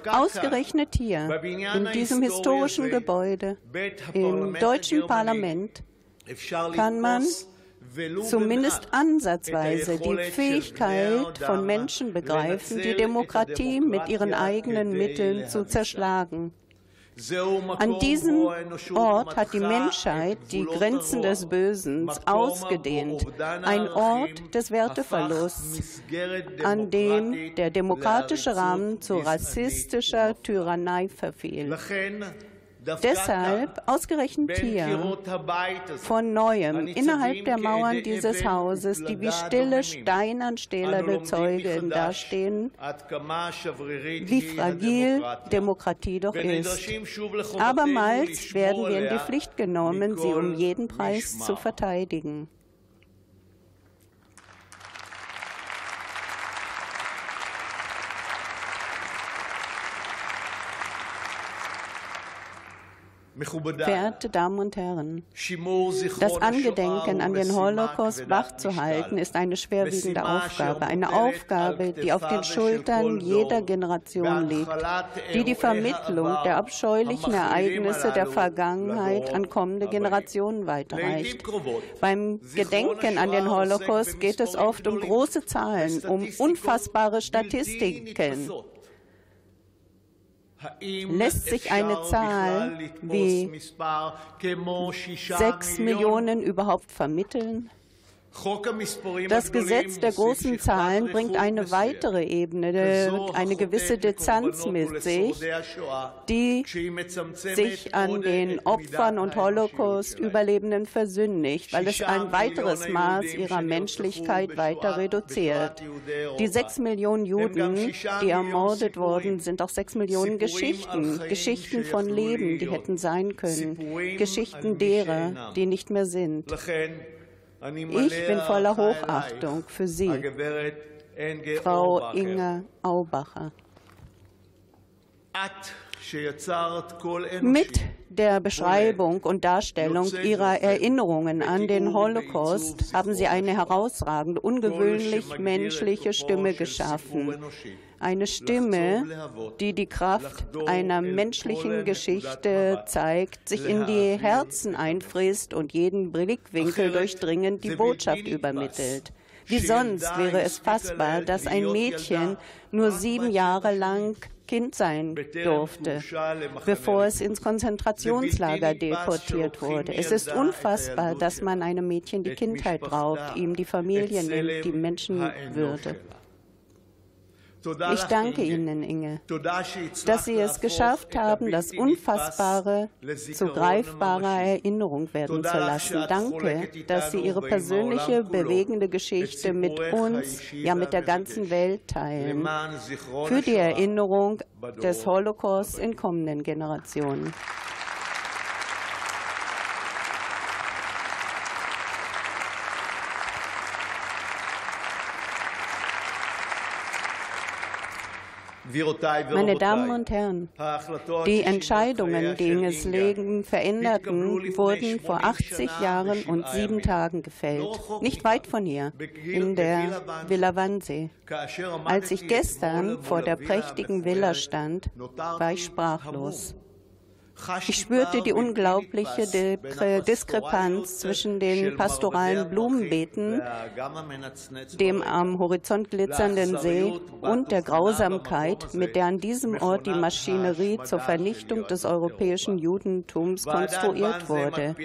Ausgerechnet hier, in diesem historischen Gebäude, im deutschen Parlament, kann man zumindest ansatzweise die Fähigkeit von Menschen begreifen, die Demokratie mit ihren eigenen Mitteln zu zerschlagen. An diesem Ort hat die Menschheit die Grenzen des Bösen ausgedehnt, ein Ort des Werteverlusts, an dem der demokratische Rahmen zu rassistischer Tyrannei verfiel. Deshalb, ausgerechnet hier, von Neuem, innerhalb der Mauern dieses Hauses, die wie stille, steinernstählerne Zeugen dastehen, wie fragil Demokratie doch ist. Abermals werden wir in die Pflicht genommen, sie um jeden Preis zu verteidigen. Verehrte Damen und Herren, das Angedenken an den Holocaust wachzuhalten ist eine schwerwiegende Aufgabe, eine Aufgabe, die auf den Schultern jeder Generation liegt, die die Vermittlung der abscheulichen Ereignisse der Vergangenheit an kommende Generationen weiterreicht. Beim Gedenken an den Holocaust geht es oft um große Zahlen, um unfassbare Statistiken. Lässt sich eine Zahl wie 6 Millionen überhaupt vermitteln? Das Gesetz der großen Zahlen bringt eine weitere Ebene, eine gewisse Distanz mit sich, die sich an den Opfern und Holocaust-Überlebenden versündigt, weil es ein weiteres Maß ihrer Menschlichkeit weiter reduziert. Die 6 Millionen Juden, die ermordet wurden, sind auch 6 Millionen Geschichten, Geschichten von Leben, die hätten sein können, Geschichten derer, die nicht mehr sind. Ich bin voller Hochachtung für Sie, Frau Inge Auerbacher. Mit der Beschreibung und Darstellung Ihrer Erinnerungen an den Holocaust haben Sie eine herausragende, ungewöhnlich menschliche Stimme geschaffen. Eine Stimme, die die Kraft einer menschlichen Geschichte zeigt, sich in die Herzen einfrisst und jeden Blickwinkel durchdringend die Botschaft übermittelt. Wie sonst wäre es fassbar, dass ein Mädchen nur 7 Jahre lang Kind sein durfte, bevor es ins Konzentrationslager deportiert wurde. Es ist unfassbar, dass man einem Mädchen die Kindheit raubt, ihm die Familie nimmt, die Menschenwürde. Ich danke Ihnen, Inge, dass Sie es geschafft haben, das Unfassbare zu greifbarer Erinnerung werden zu lassen. Danke, dass Sie Ihre persönliche, bewegende Geschichte mit uns, ja mit der ganzen Welt teilen, für die Erinnerung des Holocaust in kommenden Generationen. Meine Damen und Herren, die Entscheidungen, die in es liegen, veränderten, wurden vor 80 Jahren und 7 Tagen gefällt, nicht weit von hier, in der Villa Wannsee. Als ich gestern vor der prächtigen Villa stand, war ich sprachlos. Ich spürte die unglaubliche Diskrepanz zwischen den pastoralen Blumenbeeten, dem am Horizont glitzernden See und der Grausamkeit, mit der an diesem Ort die Maschinerie zur Vernichtung des europäischen Judentums konstruiert wurde.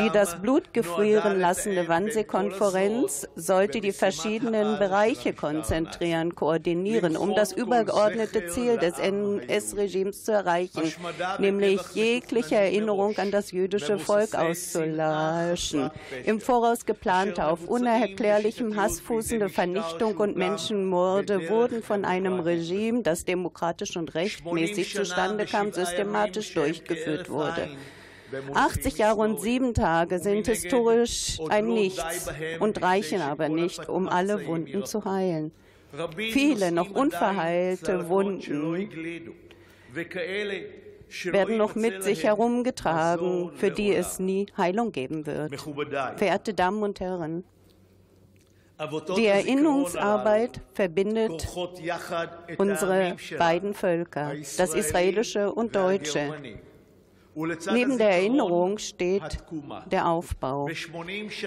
Die das Blut gefrieren lassende Wannsee-Konferenz sollte die verschiedenen Bereiche konzentrieren, koordinieren, um das übergeordnete Ziel des NS-Regimes zu erreichen, nämlich jegliche Erinnerung an das jüdische Volk auszulöschen. Im Voraus geplante, auf unerklärlichem Hass fußende Vernichtung und Menschenmorde wurden von einem Regime, das demokratisch und rechtmäßig zustande kam, systematisch durchgeführt wurde. 80 Jahre und 7 Tage sind historisch ein Nichts und reichen aber nicht, um alle Wunden zu heilen. Viele noch unverheilte Wunden werden noch mit sich herumgetragen, für die es nie Heilung geben wird. Verehrte Damen und Herren, die Erinnerungsarbeit verbindet unsere beiden Völker, das israelische und deutsche. Neben der Erinnerung steht der Aufbau.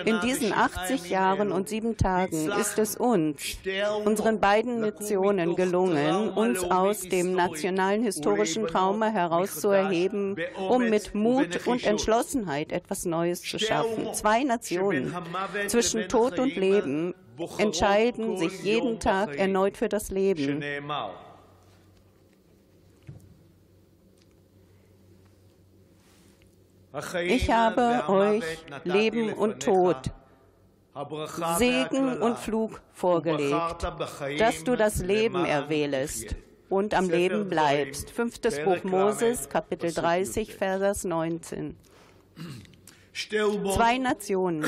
In diesen 80 Jahren und 7 Tagen ist es uns, unseren beiden Nationen gelungen, uns aus dem nationalen historischen Trauma herauszuerheben, um mit Mut und Entschlossenheit etwas Neues zu schaffen. 2 Nationen zwischen Tod und Leben entscheiden sich jeden Tag erneut für das Leben. Ich habe euch Leben und Tod, Segen und Flug vorgelegt, dass du das Leben erwählest und am Leben bleibst. 5. Buch Moses, Kapitel 30, Vers 19. 2 Nationen,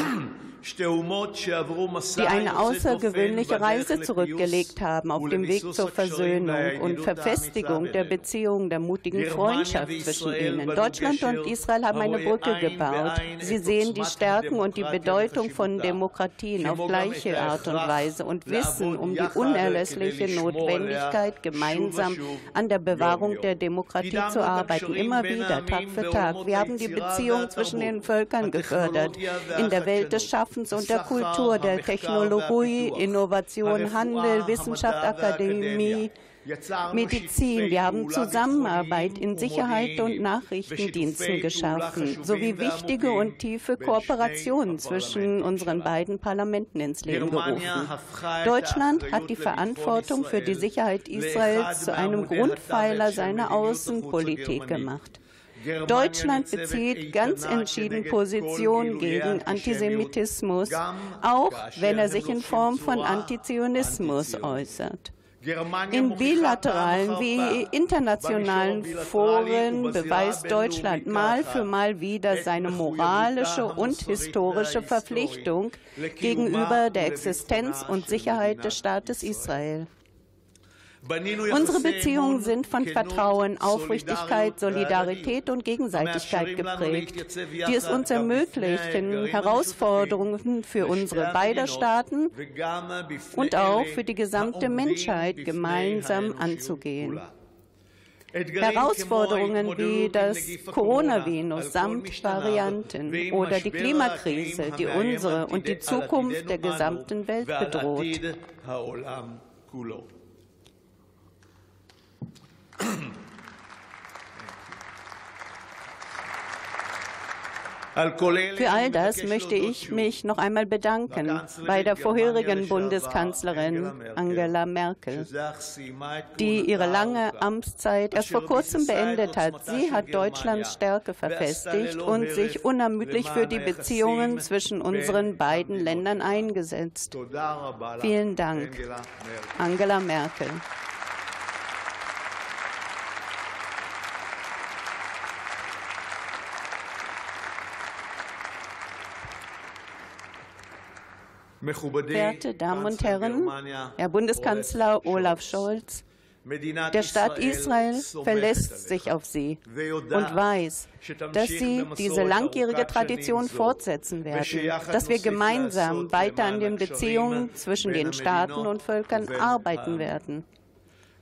die eine außergewöhnliche Reise zurückgelegt haben auf dem Weg zur Versöhnung und Verfestigung der Beziehungen, der mutigen Freundschaft zwischen ihnen. Deutschland und Israel haben eine Brücke gebaut. Sie sehen die Stärken und die Bedeutung von Demokratien auf gleiche Art und Weise und wissen um die unerlässliche Notwendigkeit, gemeinsam an der Bewahrung der Demokratie zu arbeiten, immer wieder, Tag für Tag. Wir haben die Beziehung zwischen den Völkern gefördert, in der Welt des Schaffens und der Kultur, der Technologie, Innovation, Handel, Wissenschaft, Akademie, Medizin. Wir haben Zusammenarbeit in Sicherheit und Nachrichtendiensten geschaffen, sowie wichtige und tiefe Kooperationen zwischen unseren beiden Parlamenten ins Leben gerufen. Deutschland hat die Verantwortung für die Sicherheit Israels zu einem Grundpfeiler seiner Außenpolitik gemacht. Deutschland bezieht ganz entschieden Position gegen Antisemitismus, auch wenn er sich in Form von Antizionismus äußert. In bilateralen wie internationalen Foren beweist Deutschland mal für mal wieder seine moralische und historische Verpflichtung gegenüber der Existenz und Sicherheit des Staates Israel. Unsere Beziehungen sind von Vertrauen, Aufrichtigkeit, Solidarität und Gegenseitigkeit geprägt, die es uns ermöglichen, Herausforderungen für unsere beider Staaten und auch für die gesamte Menschheit gemeinsam anzugehen. Herausforderungen wie das Coronavirus samt Varianten oder die Klimakrise, die unsere und die Zukunft der gesamten Welt bedroht. Für all das möchte ich mich noch einmal bedanken bei der vorherigen Bundeskanzlerin Angela Merkel, die ihre lange Amtszeit erst vor kurzem beendet hat. Sie hat Deutschlands Stärke verfestigt und sich unermüdlich für die Beziehungen zwischen unseren beiden Ländern eingesetzt. Vielen Dank, Angela Merkel. Werte Damen und Herren, Herr Bundeskanzler Olaf Scholz, Der Staat Israel verlässt sich auf Sie und weiß, dass Sie diese langjährige Tradition fortsetzen werden, dass wir gemeinsam weiter an den Beziehungen zwischen den Staaten und Völkern arbeiten werden.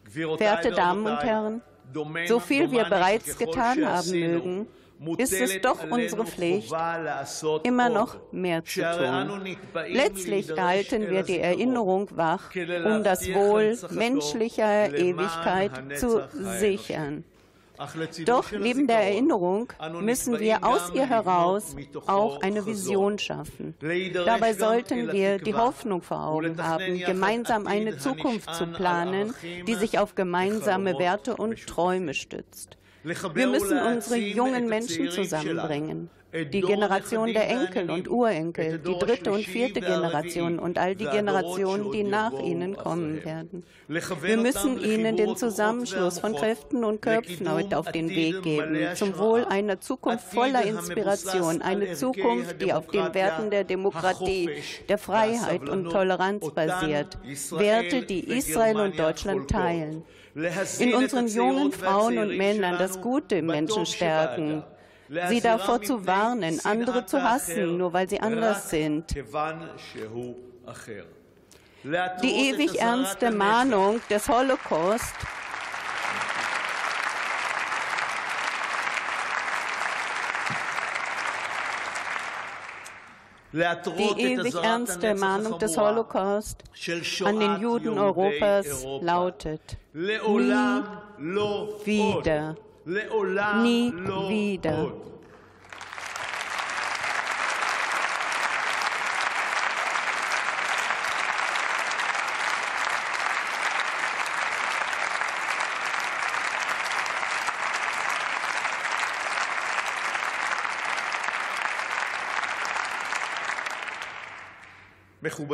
Verehrte Damen und Herren, so viel wir bereits getan haben mögen, ist es doch unsere Pflicht, immer noch mehr zu tun. Letztlich halten wir die Erinnerung wach, um das Wohl menschlicher Ewigkeit zu sichern. Doch neben der Erinnerung müssen wir aus ihr heraus auch eine Vision schaffen. Dabei sollten wir die Hoffnung vor Augen haben, gemeinsam eine Zukunft zu planen, die sich auf gemeinsame Werte und Träume stützt. Wir müssen unsere jungen Menschen zusammenbringen, die Generation der Enkel und Urenkel, die dritte und vierte Generation und all die Generationen, die nach ihnen kommen werden. Wir müssen ihnen den Zusammenschluss von Kräften und Köpfen heute auf den Weg geben, zum Wohl einer Zukunft voller Inspiration, eine Zukunft, die auf den Werten der Demokratie, der Freiheit und Toleranz basiert, Werte, die Israel und Deutschland teilen. In unseren jungen Frauen und Männern das Gute im Menschen stärken, sie davor zu warnen, andere zu hassen, nur weil sie anders sind. Die ewig ernste Mahnung des Holocaust an den Juden Europas lautet: Nie wieder. Nie wieder.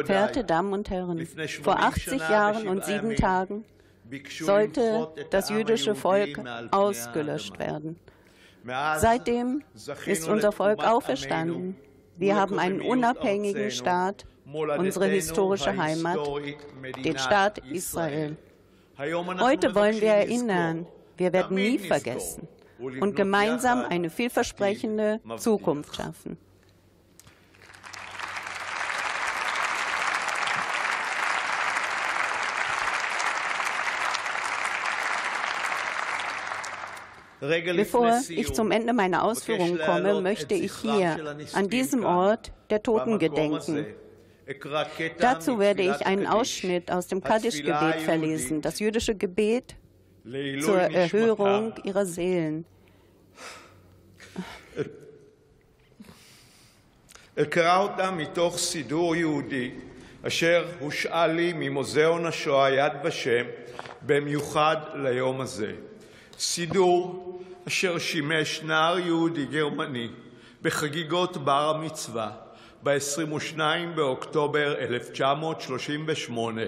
Verehrte Damen und Herren, vor 80 Jahren und 7 Tagen sollte das jüdische Volk ausgelöscht werden. Seitdem ist unser Volk auferstanden. Wir haben einen unabhängigen Staat, unsere historische Heimat, den Staat Israel. Heute wollen wir erinnern, wir werden nie vergessen und gemeinsam eine vielversprechende Zukunft schaffen. Bevor ich zum Ende meiner Ausführungen komme, möchte ich hier, an diesem Ort, der Toten gedenken. Dazu werde ich einen Ausschnitt aus dem Kaddisch-Gebet verlesen, das jüdische Gebet zur Erhörung ihrer Seelen. סידור אשר שימש נער יהודי גרמני בחגיגות בר המצווה ב-22 באוקטובר 1938,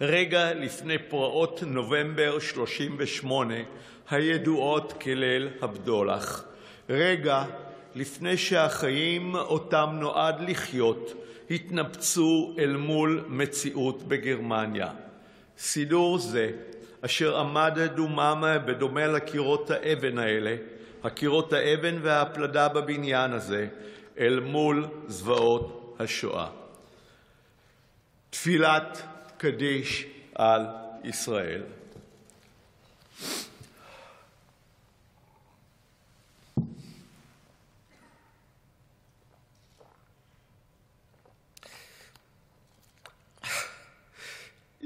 רגע לפני פרעות נובמבר 38 הידועות כליל הבדולח, רגע לפני שהחיים אותם נועד לחיות התנפצו אל מול מציאות בגרמניה. סידור זה אשר עמד דומם בדומה לקירות האבן האלה, הקירות האבן והפלדה בבניין הזה, אל מול זוועות השואה. תפילת קדיש על ישראל.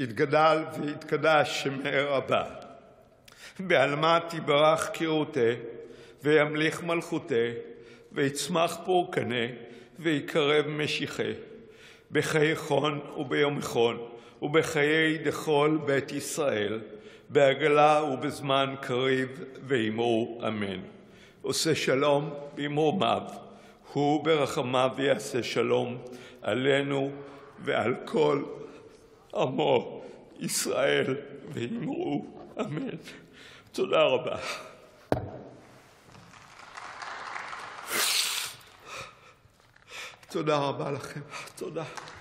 יתגדל ויתקדש שמר הבא. בעלמה תיברך קירותי, וימליך מלכותי, ויצמח פורקני, ויקרב משיחי. בחיי חון וביום חון, ובחיי דכל בית ישראל, בעגלה ובזמן קריב, ואמרו אמן. עושה שלום במרומיו, הוא ברחמיו יעשה שלום עלינו ועל כל עמו ישראל ואמרו אמן. תודה רבה. תודה רבה לכם. תודה.